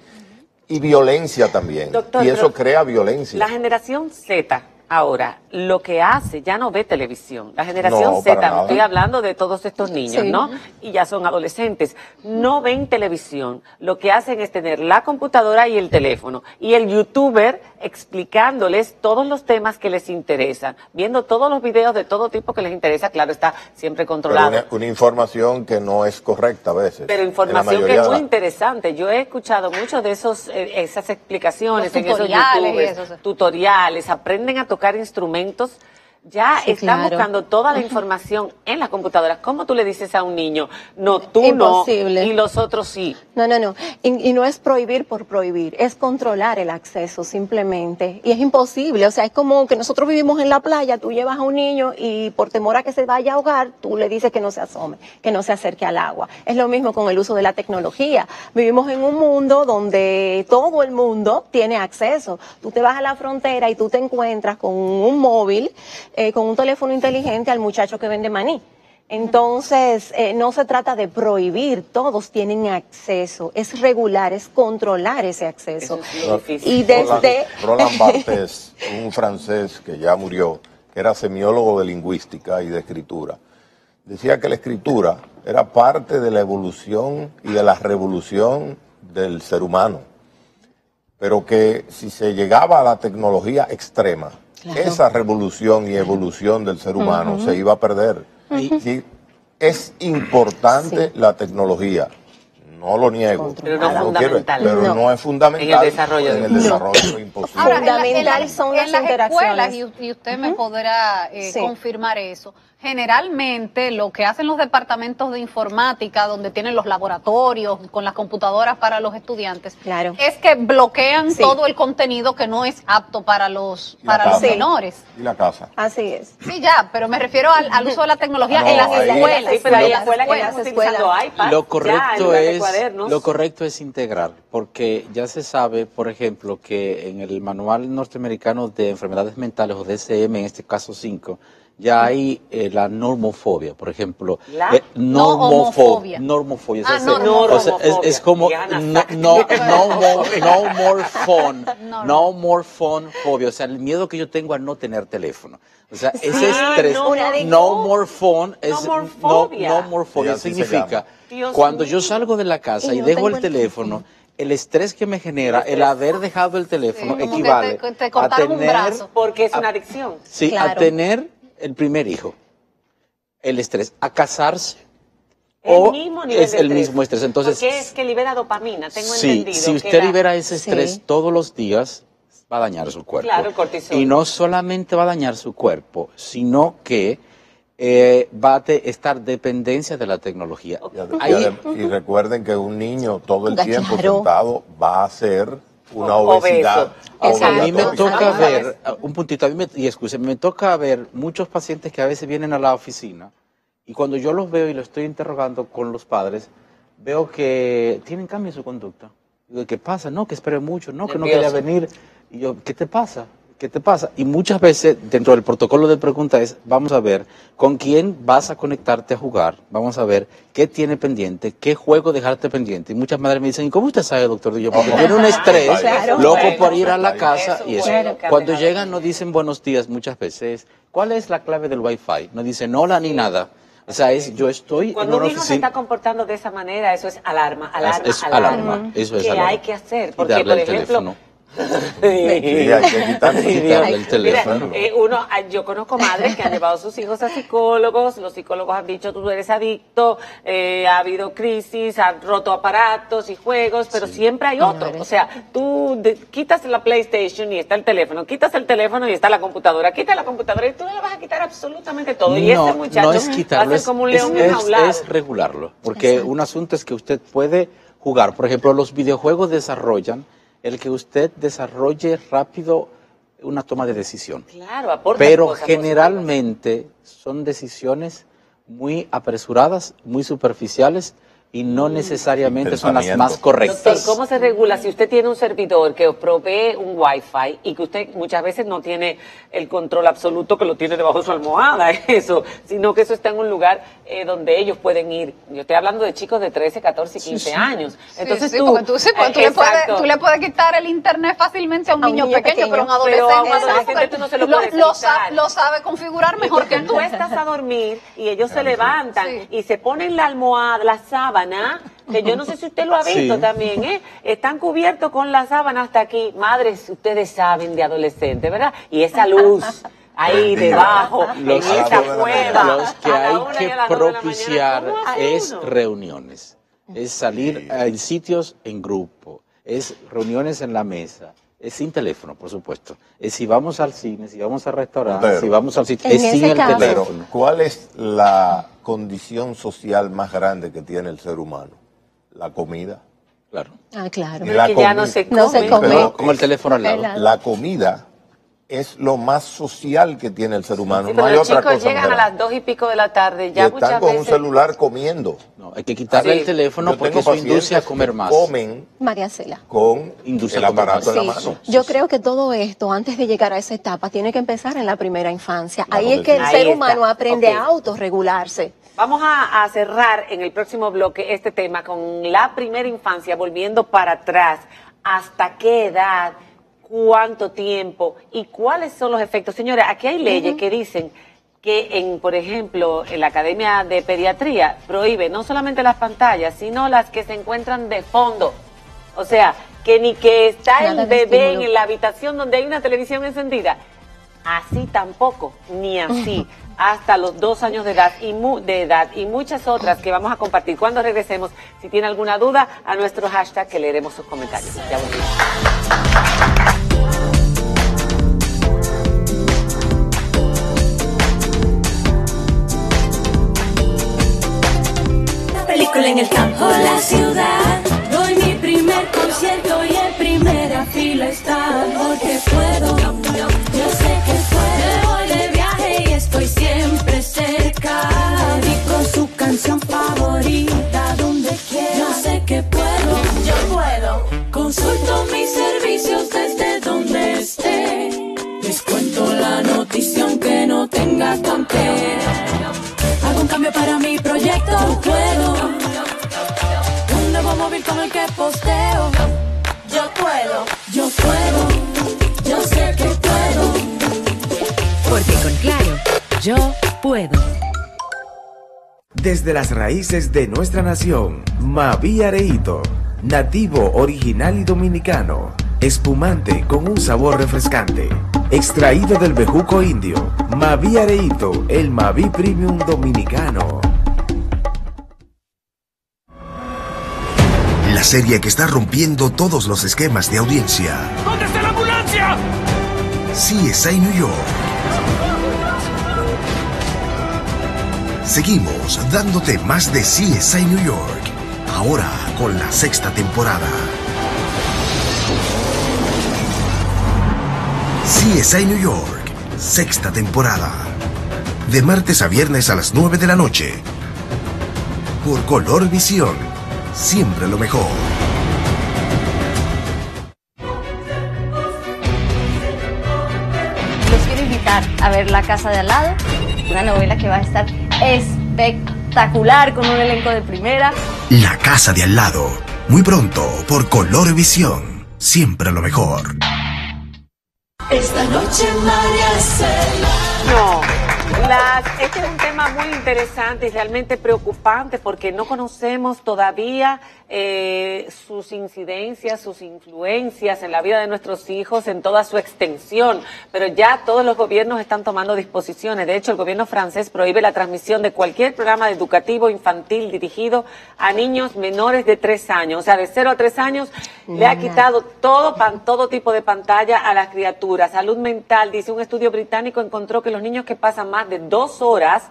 y violencia también, doctor, y eso crea violencia. La generación Z ahora lo que hace, ya no ve televisión. La generación Z, estoy hablando de todos estos niños, ¿no? Y ya son adolescentes, no ven televisión. Lo que hacen es tener la computadora y el teléfono, y el youtuber explicándoles todos los temas que les interesan, viendo todos los videos de todo tipo que les interesa, claro, está siempre controlado. Pero una información que no es correcta a veces. Pero información que es muy interesante. Yo he escuchado muchos de esas explicaciones en esos youtubers, tutoriales, aprenden a tocar instrumentos. Ya están buscando toda la información en las computadoras. ¿Cómo tú le dices a un niño, no, tú no, y los otros sí? No. Y no es prohibir por prohibir, es controlar el acceso simplemente. Y es imposible, o sea, es como que nosotros vivimos en la playa, tú llevas a un niño y por temor a que se vaya a ahogar, tú le dices que no se asome, que no se acerque al agua. Es lo mismo con el uso de la tecnología. Vivimos en un mundo donde todo el mundo tiene acceso. Tú te vas a la frontera y tú te encuentras con un móvil, con un teléfono inteligente al muchacho que vende maní. Entonces, no se trata de prohibir, todos tienen acceso, es regular, es controlar ese acceso. Y desde Roland Barthes, un francés que ya murió, que era semiólogo de lingüística y de escritura, decía que la escritura era parte de la evolución y de la revolución del ser humano, pero que si se llegaba a la tecnología extrema, esa revolución y evolución del ser humano se iba a perder. Es importante la tecnología, No lo niego. Pero no es fundamental. Pero no es fundamental en el desarrollo. En el desarrollo es imposible. Ahora, fundamental son las interacciones. Y usted me podrá confirmar eso. Generalmente lo que hacen los departamentos de informática, donde tienen los laboratorios con las computadoras para los estudiantes, es que bloquean todo el contenido que no es apto para los menores. Y la casa. Así es. Sí, ya, pero me refiero al uso de la tecnología en las escuelas. Sí, pero hay escuelas que ya están utilizando iPad. Lo correcto es integrar, porque ya se sabe, por ejemplo, que en el Manual Norteamericano de Enfermedades Mentales, o DSM, en este caso 5, ya hay la normofobia, por ejemplo. Normofobia. Es como no more phone fobia. O sea, el miedo que yo tengo a no tener teléfono. O sea, ese estrés. No more phone significa cuando yo salgo de la casa y dejo el teléfono, el estrés que me genera, el haber dejado el teléfono, equivale te a tener un brazo, porque es una adicción. Sí, claro. A tener el primer hijo, el estrés, a casarse, el mismo estrés. Entonces, porque es que libera dopamina, tengo entendido. Si usted libera ese estrés todos los días, va a dañar su cuerpo. Claro, el cortisol. Y no solamente va a dañar su cuerpo, sino que va a estar dependencia de la tecnología. Y recuerden que un niño todo el tiempo sentado va a ser una obesidad. A mí me toca ver, un puntito, me toca ver muchos pacientes que a veces vienen a la oficina y cuando yo los veo y los estoy interrogando con los padres, veo que tienen cambio en su conducta. Digo, ¿qué pasa? No, que esperé mucho, no, que no quería venir. Y yo, ¿qué te pasa? ¿Qué te pasa? Y muchas veces dentro del protocolo de pregunta es, vamos a ver con quién vas a conectarte a jugar, vamos a ver qué tiene pendiente, qué juego dejarte pendiente. Y muchas madres me dicen, ¿y cómo usted sabe, doctor? Y yo, porque tiene un estrés loco por ir a la casa y eso. Cuando llegan no dicen buenos días muchas veces, ¿cuál es la clave del Wi-Fi? No dicen hola ni nada. O sea, yo estoy cuando un hijo se está comportando de esa manera, eso es alarma, alarma. Eso es que alarma. Hay que hacer, porque y darle por ejemplo... teléfono. Yo conozco madres que han llevado a sus hijos a psicólogos, los psicólogos han dicho tú eres adicto, ha habido crisis, han roto aparatos y juegos, pero siempre hay otro, o sea, tú quitas la PlayStation y está el teléfono, quitas el teléfono y está la computadora, quitas la computadora y tú le vas a quitar absolutamente todo, y este muchacho va a ser como un león enjaulado. Es regularlo, porque un asunto es que usted puede jugar, por ejemplo, los videojuegos desarrollan el que usted desarrolle rápido una toma de decisión. Claro, aporta cosas, generalmente son decisiones muy apresuradas, muy superficiales y no necesariamente son las más correctas. Doctor, ¿cómo se regula si usted tiene un servidor que os provee un Wi-Fi y que usted muchas veces no tiene el control absoluto, que lo tiene debajo de su almohada, sino que eso está en un lugar donde ellos pueden ir? Yo estoy hablando de chicos de 13, 14 y 15 años. Entonces tú le puedes quitar el internet fácilmente a un niño pequeño, pero a un adolescente tú no se lo puedes quitar. Lo sabe configurar mejor que tú. Estás a dormir y ellos se levantan y se ponen la almohada, la sábana, que yo no sé si usted lo ha visto también, están cubiertos con la sábana hasta aquí. Madres, ustedes saben de adolescente, ¿verdad? Y esa luz ahí debajo, en esa cueva. Los que hay que propiciar es reuniones, es salir en sitios en grupo, es reuniones en la mesa. Es sin teléfono, por supuesto. Es si vamos al cine, si vamos al restaurante, si vamos al sitio, es sin el teléfono. Pero, ¿cuál es la condición social más grande que tiene el ser humano? La comida. Claro. Ah, claro. Porque ya no se come. No se come. Pero con el teléfono al lado. La comida es lo más social que tiene el ser humano. Sí, no hay otra cosa. Los chicos llegan a las 2 y pico de la tarde. Ya y están con un celular comiendo. No, hay que quitarle el teléfono porque eso induce a comer más. Comen Mariasela con el aparato en la mano. Yo creo que todo esto, antes de llegar a esa etapa, tiene que empezar en la primera infancia. Ahí es que el ser humano aprende a autorregularse. Vamos a cerrar en el próximo bloque este tema con la primera infancia, volviendo para atrás. ¿Hasta qué edad? ¿Cuánto tiempo? ¿Y cuáles son los efectos? Señora, aquí hay leyes que dicen que, por ejemplo, en la Academia de Pediatría prohíbe no solamente las pantallas, sino las que se encuentran de fondo. O sea, que ni que está el bebé en la habitación donde hay una televisión encendida. así tampoco, ni así, hasta los 2 años de edad y muchas otras que vamos a compartir cuando regresemos. Si tiene alguna duda, a nuestro hashtag, que leeremos sus comentarios. Ya volvemos. En el campo, la ciudad, doy mi primer concierto y en primera fila está, porque puedo, yo sé que puedo, me voy de viaje y estoy siempre cerca, dedico su canción favorita, donde quiera, yo sé que puedo, yo puedo, consulto mis servicios desde donde esté, les cuento la noticia aunque no tenga campera. Un cambio para mi proyecto, yo puedo. Un nuevo móvil con el que posteo, yo puedo. Yo puedo, yo sé que puedo. Porque con Claro, yo puedo. Desde las raíces de nuestra nación, Mavi Areito, nativo, original y dominicano. Espumante con un sabor refrescante. Extraído del bejuco indio. Mavi Areito, el Mavi Premium dominicano. La serie que está rompiendo todos los esquemas de audiencia. ¿Dónde está la ambulancia? CSI New York. Seguimos dándote más de CSI New York. Ahora con la 6ª temporada. CSI New York, 6ª temporada. De martes a viernes a las 9 de la noche. Por Color Visión, siempre lo mejor. Los quiero invitar a ver La Casa de Alado, una novela que va a estar espectacular con un elenco de primera. La Casa de Alado, muy pronto por Color Visión, siempre lo mejor. Esta noche Mariasela. Este es un tema muy interesante y realmente preocupante porque no conocemos todavía sus incidencias, sus influencias en la vida de nuestros hijos en toda su extensión, pero ya todos los gobiernos están tomando disposiciones. De hecho, el gobierno francés prohíbe la transmisión de cualquier programa educativo infantil dirigido a niños menores de 3 años, o sea, de 0 a 3 años. Le ha quitado todo tipo de pantalla a las criaturas. Salud mental, dice un estudio británico, encontró que los niños que pasan más de 2 horas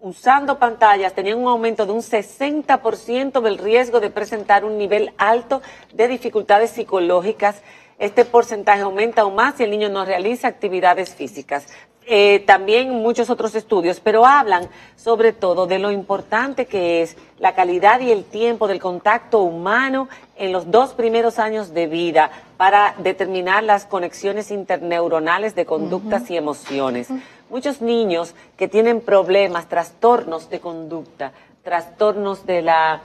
usando pantallas tenían un aumento de un 60% del riesgo de presentar un nivel alto de dificultades psicológicas. Este porcentaje aumenta aún más si el niño no realiza actividades físicas. También muchos otros estudios, pero hablan sobre todo de lo importante que es la calidad y el tiempo del contacto humano en los 2 primeros años de vida para determinar las conexiones interneuronales de conductas y emociones. Muchos niños que tienen problemas, trastornos de conducta, trastornos de la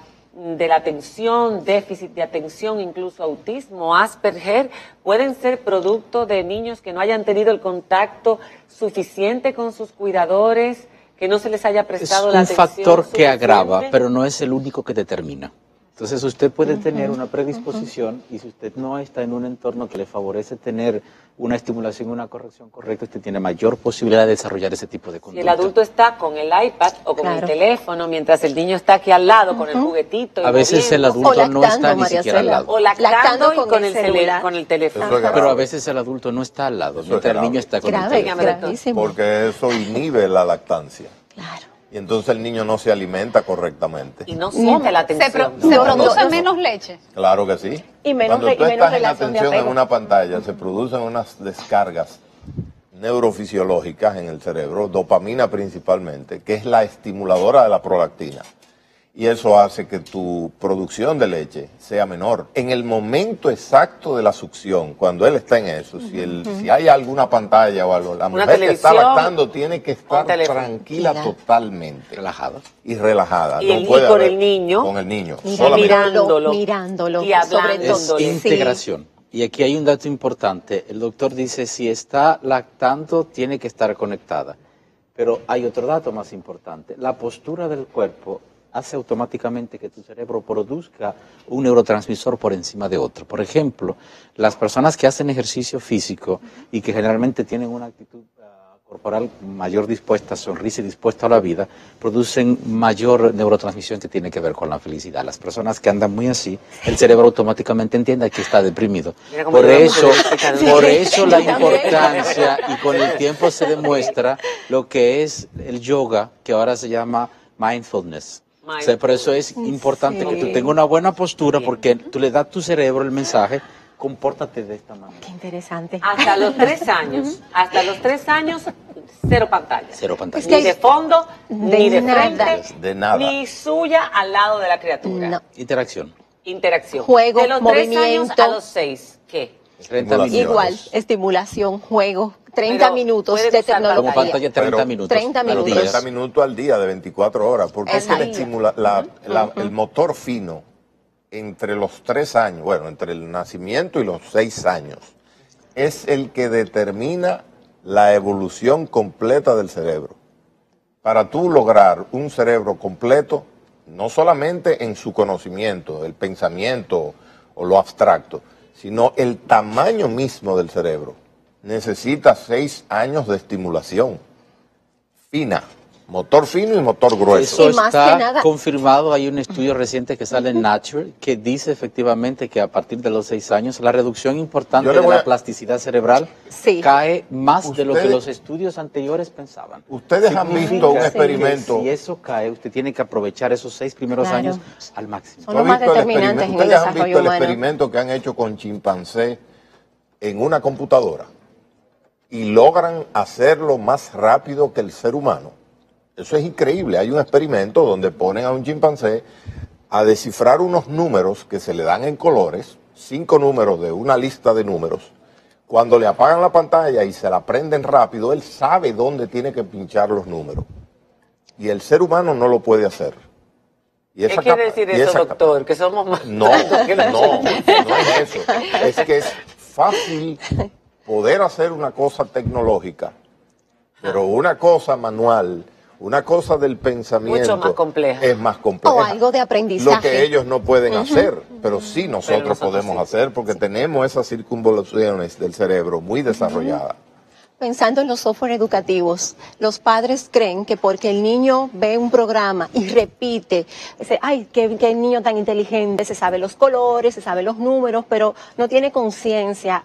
atención, déficit de atención, incluso autismo, Asperger, pueden ser producto de niños que no hayan tenido el contacto suficiente con sus cuidadores, que no se les haya prestado la atención. Es un factor que agrava, pero no es el único que determina. Entonces usted puede tener una predisposición y si usted no está en un entorno que le favorece tener una estimulación y una corrección correcta, usted tiene mayor posibilidad de desarrollar ese tipo de conducta. Si el adulto está con el iPad o con el teléfono, mientras el niño está aquí al lado con el juguetito. A veces el adulto lactando, no está ni siquiera al lado. O lactando y con el teléfono. Pero a veces el adulto no está al lado, mientras el niño está con el teléfono. Porque eso inhibe la lactancia. Claro. Y entonces el niño no se alimenta correctamente. Y no siente la atención. Se produce menos leche. Claro que sí. Y menos relación de apego. Cuando tú estás en atención en una pantalla, se producen unas descargas neurofisiológicas en el cerebro, dopamina principalmente, que es la estimuladora de la prolactina. Y eso hace que tu producción de leche sea menor. En el momento exacto de la succión, cuando él está en eso, si hay alguna pantalla o algo, la mujer que está lactando tiene que estar tranquila totalmente. Relajada. Y relajada. Y con el niño. Con el niño. Mirándolo. Y hablándolo. Es integración. Y aquí hay un dato importante. El doctor dice, si está lactando, tiene que estar conectada. Pero hay otro dato más importante. La postura del cuerpo hace automáticamente que tu cerebro produzca un neurotransmisor por encima de otro. Por ejemplo, las personas que hacen ejercicio físico y que generalmente tienen una actitud corporal mayor dispuesta, sonrisa y dispuesta a la vida, producen mayor neurotransmisión que tiene que ver con la felicidad. Las personas que andan muy así, el cerebro automáticamente entiende que está deprimido. Por eso la importancia, y con el tiempo se demuestra lo que es el yoga, que ahora se llama mindfulness. O sea, por eso es importante que tú tengas una buena postura, porque tú le das a tu cerebro el mensaje: compórtate de esta manera. Qué interesante. Hasta los 3 años, hasta los 3 años, cero pantalla. Cero pantalla. Es que ni de fondo, ni de frente, de nada, ni suya al lado de la criatura. No. Interacción. Interacción. Juego, de los movimiento. 3 años a los 6, ¿qué? 30 minutos. Igual, estimulación, juego, 30 pero minutos de tecnología. Como pantalla, 30 minutos. 30 minutos. 30 minutos al día de 24 horas, porque es que le estimula el motor fino. Entre los 3 años, bueno, entre el nacimiento y los 6 años, es el que determina la evolución completa del cerebro. Para tú lograr un cerebro completo, no solamente en su conocimiento, el pensamiento o lo abstracto, sino el tamaño mismo del cerebro, necesitas 6 años de estimulación fina. Motor fino y motor grueso. Eso está confirmado. Hay un estudio reciente que sale en Nature que dice efectivamente que a partir de los 6 años la reducción importante de la plasticidad cerebral cae más de lo que los estudios anteriores pensaban. Ustedes han visto un experimento. Si eso cae, usted tiene que aprovechar esos 6 primeros años al máximo. Son los más determinantes en el desarrollo humano. Ustedes han visto el experimento que han hecho con chimpancé en una computadora y logran hacerlo más rápido que el ser humano. Eso es increíble. Hay un experimento donde ponen a un chimpancé a descifrar unos números que se le dan en colores, 5 números de una lista de números. Cuando le apagan la pantalla y se la prenden rápido, él sabe dónde tiene que pinchar los números. Y el ser humano no lo puede hacer. ¿Qué quiere decir eso, doctor? ¿Que somos más? No, no es eso. Es que es fácil poder hacer una cosa tecnológica, pero una cosa manual, una cosa del pensamiento, mucho más compleja. Es más compleja. O algo de aprendizaje. Lo que ellos no pueden hacer, pero sí nosotros podemos hacer, porque tenemos esas circunvoluciones del cerebro muy desarrolladas. Pensando en los software educativos, los padres creen que porque el niño ve un programa y repite, dice, ay, qué niño tan inteligente, se sabe los colores, se sabe los números, pero no tiene conciencia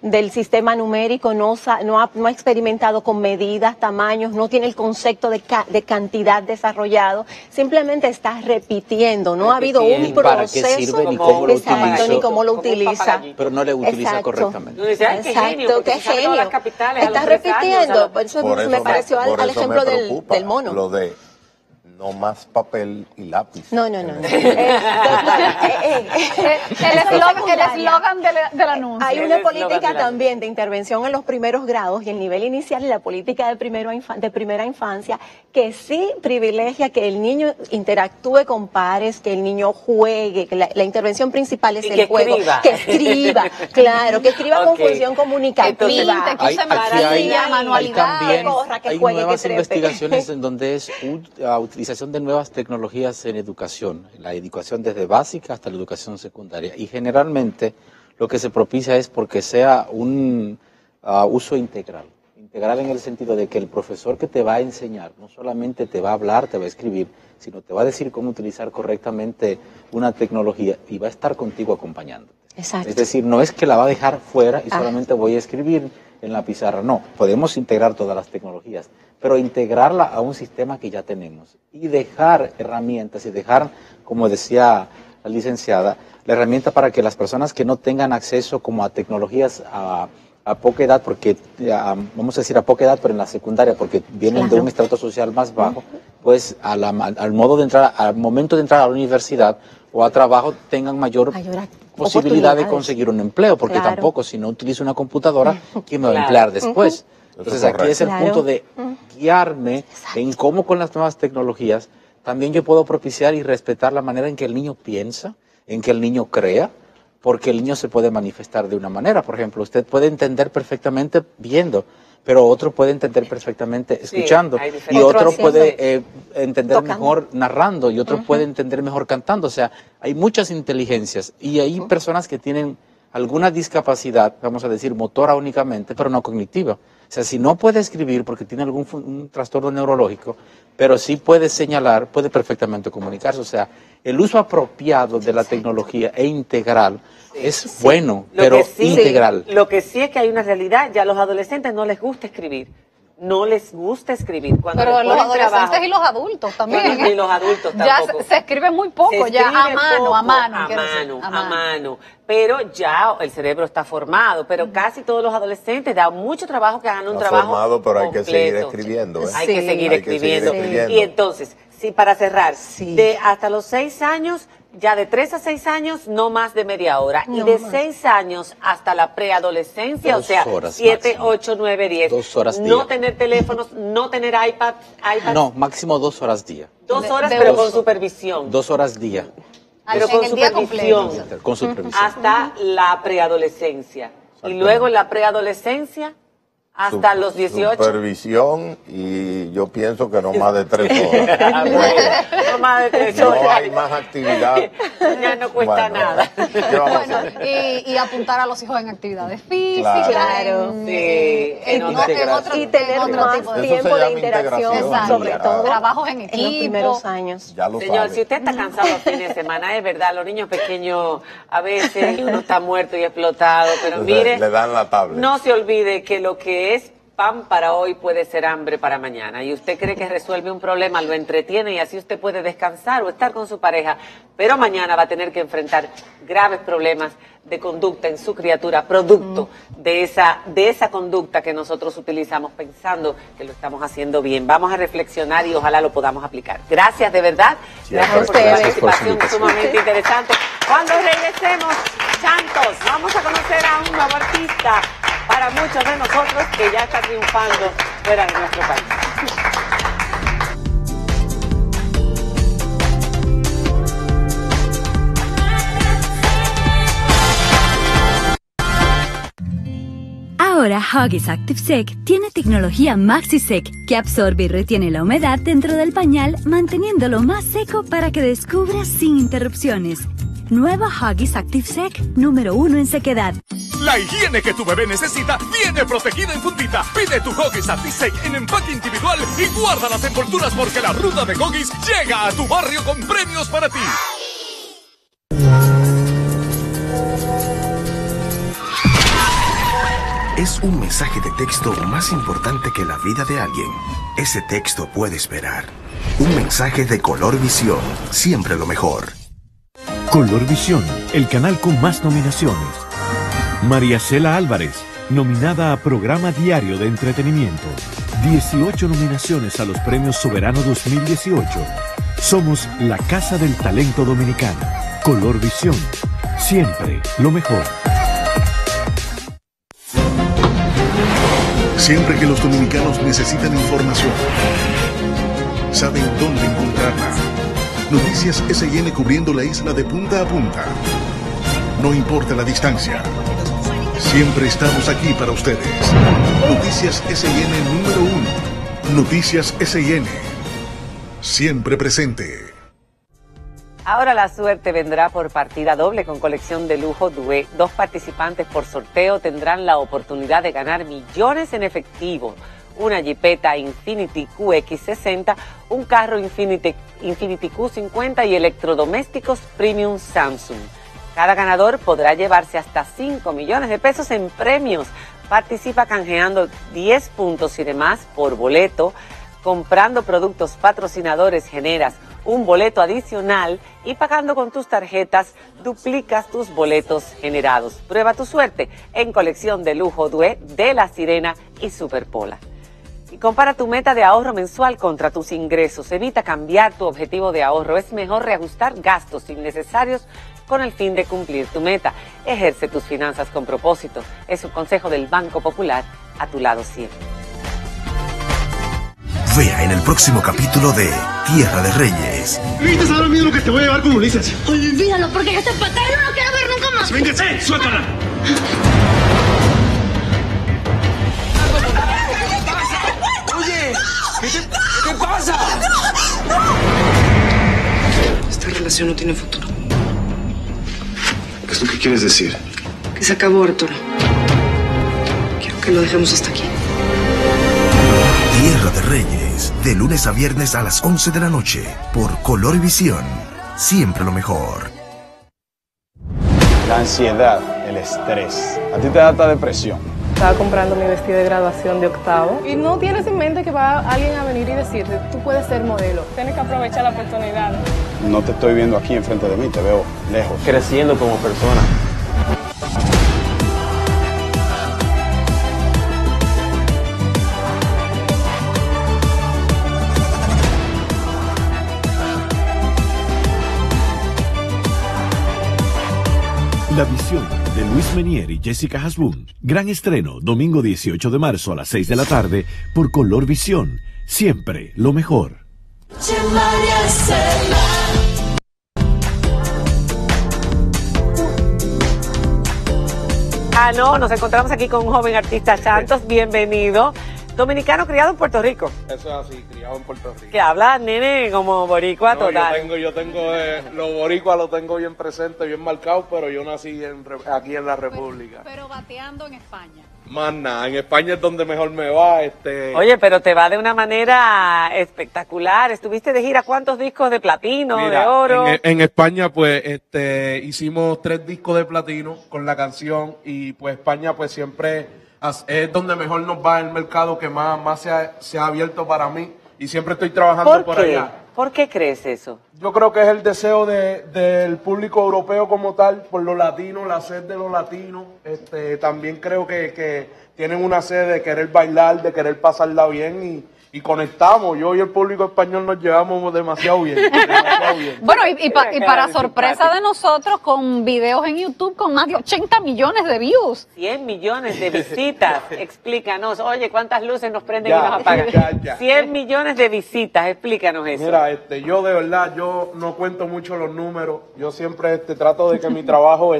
del sistema numérico, no ha experimentado con medidas, tamaños, no tiene el concepto de cantidad desarrollado, simplemente está repitiendo, no ha habido un proceso. ¿Para qué sirve, ni cómo lo utiliza? Ni cómo lo utiliza. Pero no le utiliza correctamente. Exacto, qué genio. Está repitiendo, por eso me pareció al ejemplo del mono. Lo de no más papel y lápiz. No. El eslogan del anuncio. Hay una política también de intervención en los primeros grados y el nivel inicial y la política de primera infancia que sí privilegia que el niño interactúe con pares, que el niño juegue, que la intervención principal es el juego. Que escriba, claro, que escriba con función comunicativa. Que se maravilla, manualidad, corra, que juegue, que trepe. Hay nuevas investigaciones en donde es utilizar de nuevas tecnologías en educación, la educación desde básica hasta la educación secundaria, y generalmente lo que se propicia es porque sea un uso integral en el sentido de que el profesor que te va a enseñar no solamente te va a hablar, te va a escribir, sino te va a decir cómo utilizar correctamente una tecnología y va a estar contigo acompañándote. Exacto. Es decir, no es que la va a dejar fuera y solamente voy a escribir en la pizarra, no, podemos integrar todas las tecnologías, pero integrarla a un sistema que ya tenemos y dejar herramientas y dejar, como decía la licenciada, la herramienta para que las personas que no tengan acceso como a tecnologías a poca edad, porque vamos a decir a poca edad, pero en la secundaria, porque vienen de un estrato social más bajo, pues al modo de entrar, al momento de entrar a la universidad o a trabajo tengan mayor posibilidad de conseguir un empleo, porque tampoco, si no utilizo una computadora, ¿quién me va a emplear después? Entonces aquí es el punto de guiarme en cómo con las nuevas tecnologías también yo puedo propiciar y respetar la manera en que el niño piensa, en que el niño crea, porque el niño se puede manifestar de una manera. Por ejemplo, usted puede entender perfectamente viendo, pero otro puede entender perfectamente escuchando, sí, y otro puede entender mejor narrando, y otro puede entender mejor cantando. O sea, hay muchas inteligencias, y hay personas que tienen alguna discapacidad, vamos a decir, motora únicamente, pero no cognitiva. O sea, si no puede escribir porque tiene algún trastorno neurológico, pero sí puede señalar, puede perfectamente comunicarse. O sea, el uso apropiado de la tecnología e integral es bueno, pero integral. Lo que sí es que hay una realidad, ya a los adolescentes no les gusta escribir. No les gusta escribir. Cuando pero los adolescentes trabajo, y los adultos también. Bueno, y los adultos tampoco. Ya se escribe muy poco, ya a mano, poco, a mano. A mano, decir, a mano. Pero ya el cerebro está formado. Pero casi todos los adolescentes, da mucho trabajo que hagan un trabajo formado, pero completo. Hay que seguir escribiendo. Hay que seguir escribiendo. Y entonces, sí, para cerrar, de hasta los 6 años... Ya de 3 a 6 años, no más de media hora. No, y de 6 años hasta la preadolescencia, o sea, 7, 8, 9, 10. 2 horas día. No tener teléfonos, no tener iPad. No, máximo 2 horas día. 2 horas, pero con supervisión. 2 horas día. Pero con supervisión. Con supervisión. Hasta la preadolescencia. Y luego la preadolescencia... Hasta los 18. Supervisión, y yo pienso que no más de 3 horas. No más de 3 horas. No hay más actividad. Ya no cuesta nada. Bueno, y apuntar a los hijos en actividades físicas. Claro. Y tener más tiempo de interacción. Sobre todo trabajos en equipo. En los primeros años. Señor, si usted está cansado los fines de semana, es verdad, los niños pequeños a veces uno está muerto y explotado, pero mire. Le dan la tabla. No se olvide que lo que es pan para hoy puede ser hambre para mañana, y usted cree que resuelve un problema, lo entretiene, y así usted puede descansar o estar con su pareja, pero mañana va a tener que enfrentar graves problemas de conducta en su criatura, producto de esa conducta que nosotros utilizamos pensando que lo estamos haciendo bien. Vamos a reflexionar y ojalá lo podamos aplicar. Gracias de verdad, gracias por la participación sumamente interesante. Cuando regresemos, Santos, vamos a conocer a un nuevo artista para muchos de nosotros que ya está triunfando fuera de nuestro país. Ahora Huggies Active Sec tiene tecnología Maxi Sec que absorbe y retiene la humedad dentro del pañal, manteniéndolo más seco para que descubra sin interrupciones. Nuevo Huggies Active Sec, número 1 en sequedad. La higiene que tu bebé necesita viene protegida en fundita. Pide tu Huggies Active Sec en empaque individual y guarda las envolturas, porque la ruta de Huggies llega a tu barrio con premios para ti. Es un mensaje de texto más importante que la vida de alguien. Ese texto puede esperar. Un mensaje de Color Visión, siempre lo mejor. Color Visión, el canal con más nominaciones. Mariasela Alvarez, nominada a Programa Diario de Entretenimiento. 18 nominaciones a los Premios Soberano 2018. Somos la Casa del Talento Dominicano. Color Visión, siempre lo mejor. Siempre que los dominicanos necesitan información, saben dónde encontrarla. Noticias SIN, cubriendo la isla de punta a punta. No importa la distancia. Siempre estamos aquí para ustedes. Noticias SIN número 1. Noticias SIN. Siempre presente. Ahora la suerte vendrá por partida doble con colección de lujo Due. 2 participantes por sorteo tendrán la oportunidad de ganar millones en efectivo. Una Jeepeta Infinity QX60, un carro Infinity Q50 y electrodomésticos Premium Samsung. Cada ganador podrá llevarse hasta 5 millones de pesos en premios. Participa canjeando 10 puntos y demás por boleto, comprando productos patrocinadores generas un boleto adicional, y pagando con tus tarjetas duplicas tus boletos generados. Prueba tu suerte en colección de lujo Due de La Sirena y Superpola. Y compara tu meta de ahorro mensual contra tus ingresos. Evita cambiar tu objetivo de ahorro. Es mejor reajustar gastos innecesarios con el fin de cumplir tu meta. Ejerce tus finanzas con propósito. Es un consejo del Banco Popular, a tu lado siempre. Vea en el próximo capítulo de Tierra de Reyes. ¿Viste ahora mismo lo que te voy a llevar con Ulises? Olvídalo, porque esta patada no lo quiero ver nunca más. ¡Véngase! ¡Suéltala! profesión no tiene futuro. ¿Qué es lo que quieres decir? Que se acabó, Arturo. Quiero que lo dejemos hasta aquí. Tierra de Reyes, de lunes a viernes a las 11 de la noche, por Color Visión. Siempre lo mejor. La ansiedad, el estrés. A ti te da esta depresión. Estaba comprando mi vestido de graduación de octavo. Y no tienes en mente que va alguien a venir y decirte, tú puedes ser modelo. Tienes que aprovechar la oportunidad. No te estoy viendo aquí enfrente de mí, te veo lejos. Creciendo como persona. La visión de Luis Menier y Jessica Hasbun. Gran estreno, domingo 18 de marzo a las 6 de la tarde por Color Visión. Siempre lo mejor. Ah, no, nos encontramos aquí con un joven artista, Santos. Bienvenido. Dominicano criado en Puerto Rico. Eso es así, criado en Puerto Rico. Que habla, nene, como boricua, no, total. Yo tengo los boricuas lo tengo bien presente, bien marcado, pero yo nací aquí en la República. Pero bateando en España. Más nada, en España es donde mejor me va. Oye, pero te va de una manera espectacular. Estuviste de gira, ¿cuántos discos de platino, mira, de oro? En España, pues, hicimos 3 discos de platino con la canción y, pues, España, pues, siempre... Es donde mejor nos va, el mercado que más se ha abierto para mí y siempre estoy trabajando por allá. ¿Por qué crees eso? Yo creo que es el deseo del público europeo como tal, por los latinos, la sed de los latinos. También creo que tienen una sed de querer bailar, de querer pasarla bien y conectamos. Yo y el público español nos llevamos demasiado bien. Bueno, y para sorpresa de nosotros, con videos en YouTube con más de 80 millones de views. 100 millones de visitas. Explícanos. Oye, ¿cuántas luces nos prenden y nos apagan? 100 millones de visitas. Explícanos eso. Mira, yo de verdad, yo no cuento mucho los números. Yo siempre trato de que mi trabajo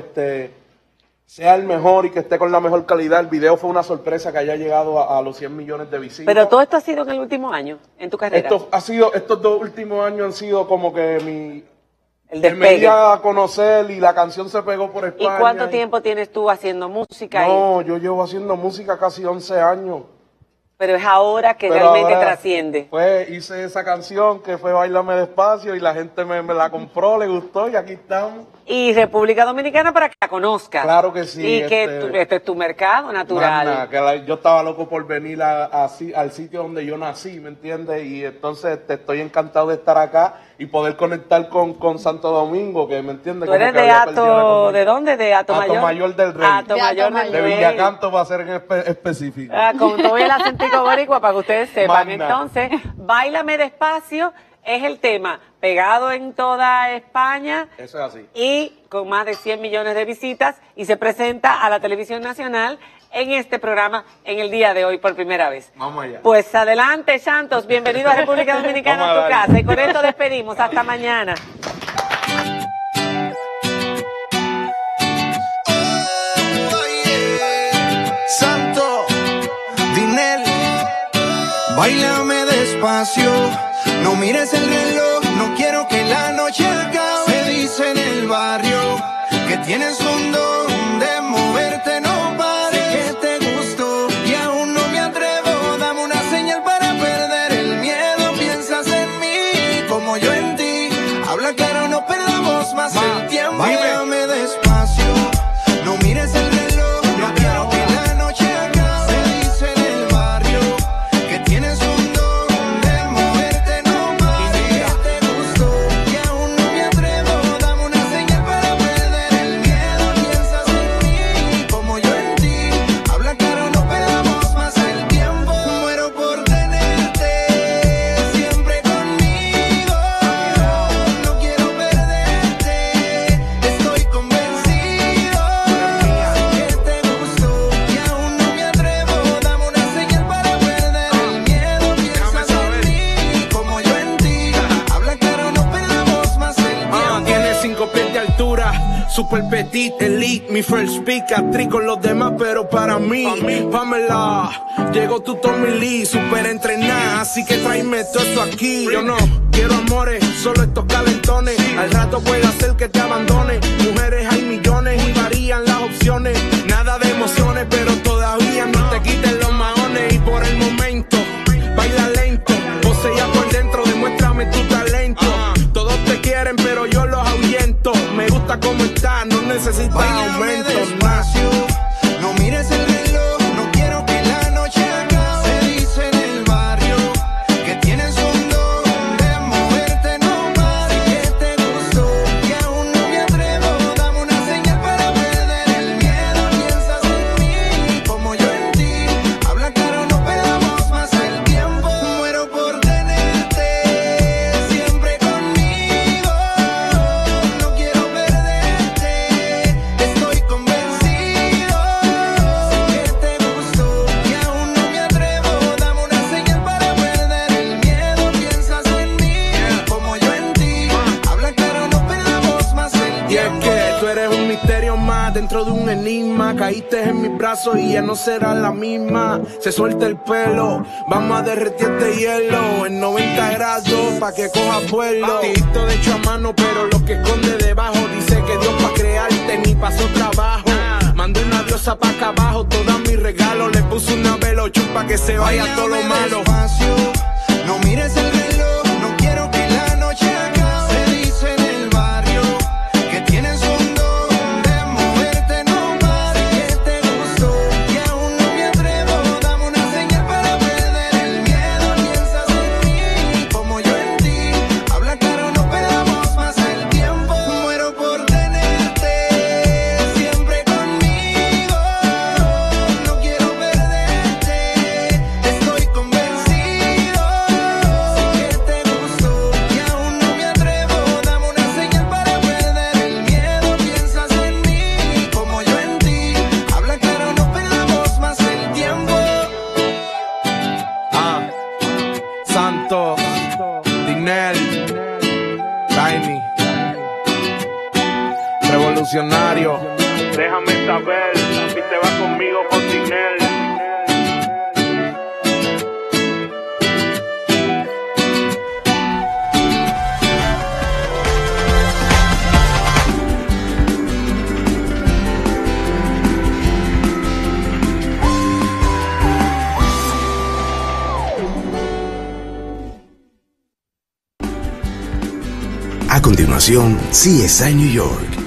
sea el mejor y que esté con la mejor calidad. El video fue una sorpresa que haya llegado a los 100 millones de visitas. Pero todo esto ha sido en el último año, en tu carrera. Estos 2 últimos años han sido como que el despegue. Me di a conocer y la canción se pegó por España. ¿Y cuánto tiempo tienes tú haciendo música? No, yo llevo haciendo música casi 11 años. Pero es ahora que realmente trasciende. Pues hice esa canción que fue Báilame Despacio y la gente me la compró, le gustó y aquí estamos. Y República Dominicana para que la conozcas. Claro que sí. Y que este es tu mercado natural. Nada, yo estaba loco por venir al sitio donde yo nací, ¿me entiendes? Y entonces estoy encantado de estar acá y poder conectar con Santo Domingo, que me entiendes. Tú eres de Hato, ¿de dónde? De Hato Mayor. Hato Mayor del Rey. Hato Mayor del Rey. De Villacanto va a ser en específico. Como todo el acentico boricua, para que ustedes sepan. Entonces, Báilame Despacio es el tema, pegado en toda España. Eso es así. Y con más de 100 millones de visitas, y se presenta a la televisión nacional en este programa en el día de hoy por primera vez. Vamos allá. Pues adelante, Santos, bienvenido a República Dominicana en tu casa. Y con esto despedimos. Hasta mañana. Santo, Dinel, Báilame Despacio. No mires el reloj, no quiero que la noche acabe. Se dice en el barrio que tienes un don de moverte, no pares. Sé que te gustó y aún no me atrevo. Dame una señal para perder el miedo. Piensas en mí como yo en ti. Habla claro, no perdamos más el tiempo. Báilame despacio, no mires el reloj, no quiero que la noche acabe. Se dice en el barrio que tienes un super petit, elite, mi first pick, actriz con los demás, pero para mí, Pamela, llegó tu Tommy Lee, super entrenada, así que tráeme todo esto aquí. Yo no quiero amores, solo estos calentones, al al rato puede hacer que te abandone. Mujeres hay millones y varían las opciones. Nada de emociones, pero todavía no te quiten los maones. Y por el momento, baila lento, poseía por dentro, demuéstrame tu talento. Todos te quieren, pero yo los ahuyento. Me gusta cómo estás, no necesitas aumento. Despacio, no mires el reloj, no quiero que la noche acabe. Se dice en el barrio que tienes un don de moverte, no pares. Si que te gustó y aún no me atrevo, dame una señal para perder el miedo. Piensas en mí como yo en ti, habla claro, no perdamos más el tiempo. Muero por tenerte siempre conmigo, no quiero perderte, estoy convencido. Sé que te gustó y aún no me atrevo, dame una señal para perder el miedo. Piensas en mí como yo en ti, habla claro, no perdamos más el tiempo. Y es que tú eres un misterio más dentro de un enigma. Caíste en mis brazos y ya no será la misma. Se suelta el pelo, vamos a derretir este hielo en 90 grados pa' que coja vuelo. Batidito de hecho a mano, pero lo que esconde debajo. Dice que Dios pa' crearte ni pasó trabajo. Mandó una diosa pa' acá abajo, todos mis regalos. Le puso una velocho pa' que se vaya todo lo malo. Despacio, no mires el reloj, no quiero que la noche acabe. Se dice en el barrio que tienes un don de moverte, no pares. Sé que te gustó y aún no me atrevo, dame una señal para perder el miedo. Piensas en mí como yo en ti, habla claro, no perdamos más el tiempo. Muero por tenerte siempre conmigo, no quiero perderte, estoy convencido. Sé que te gustó y aún no me atrevo, dame una señal para perder el miedo. Piensas en mí como yo en ti, habla claro, no perdamos más el tiempo. Santos, Dinel, Tiny, Revolucionario. Déjame saber si te vas conmigo con Dinel. A continuación, CSI New York,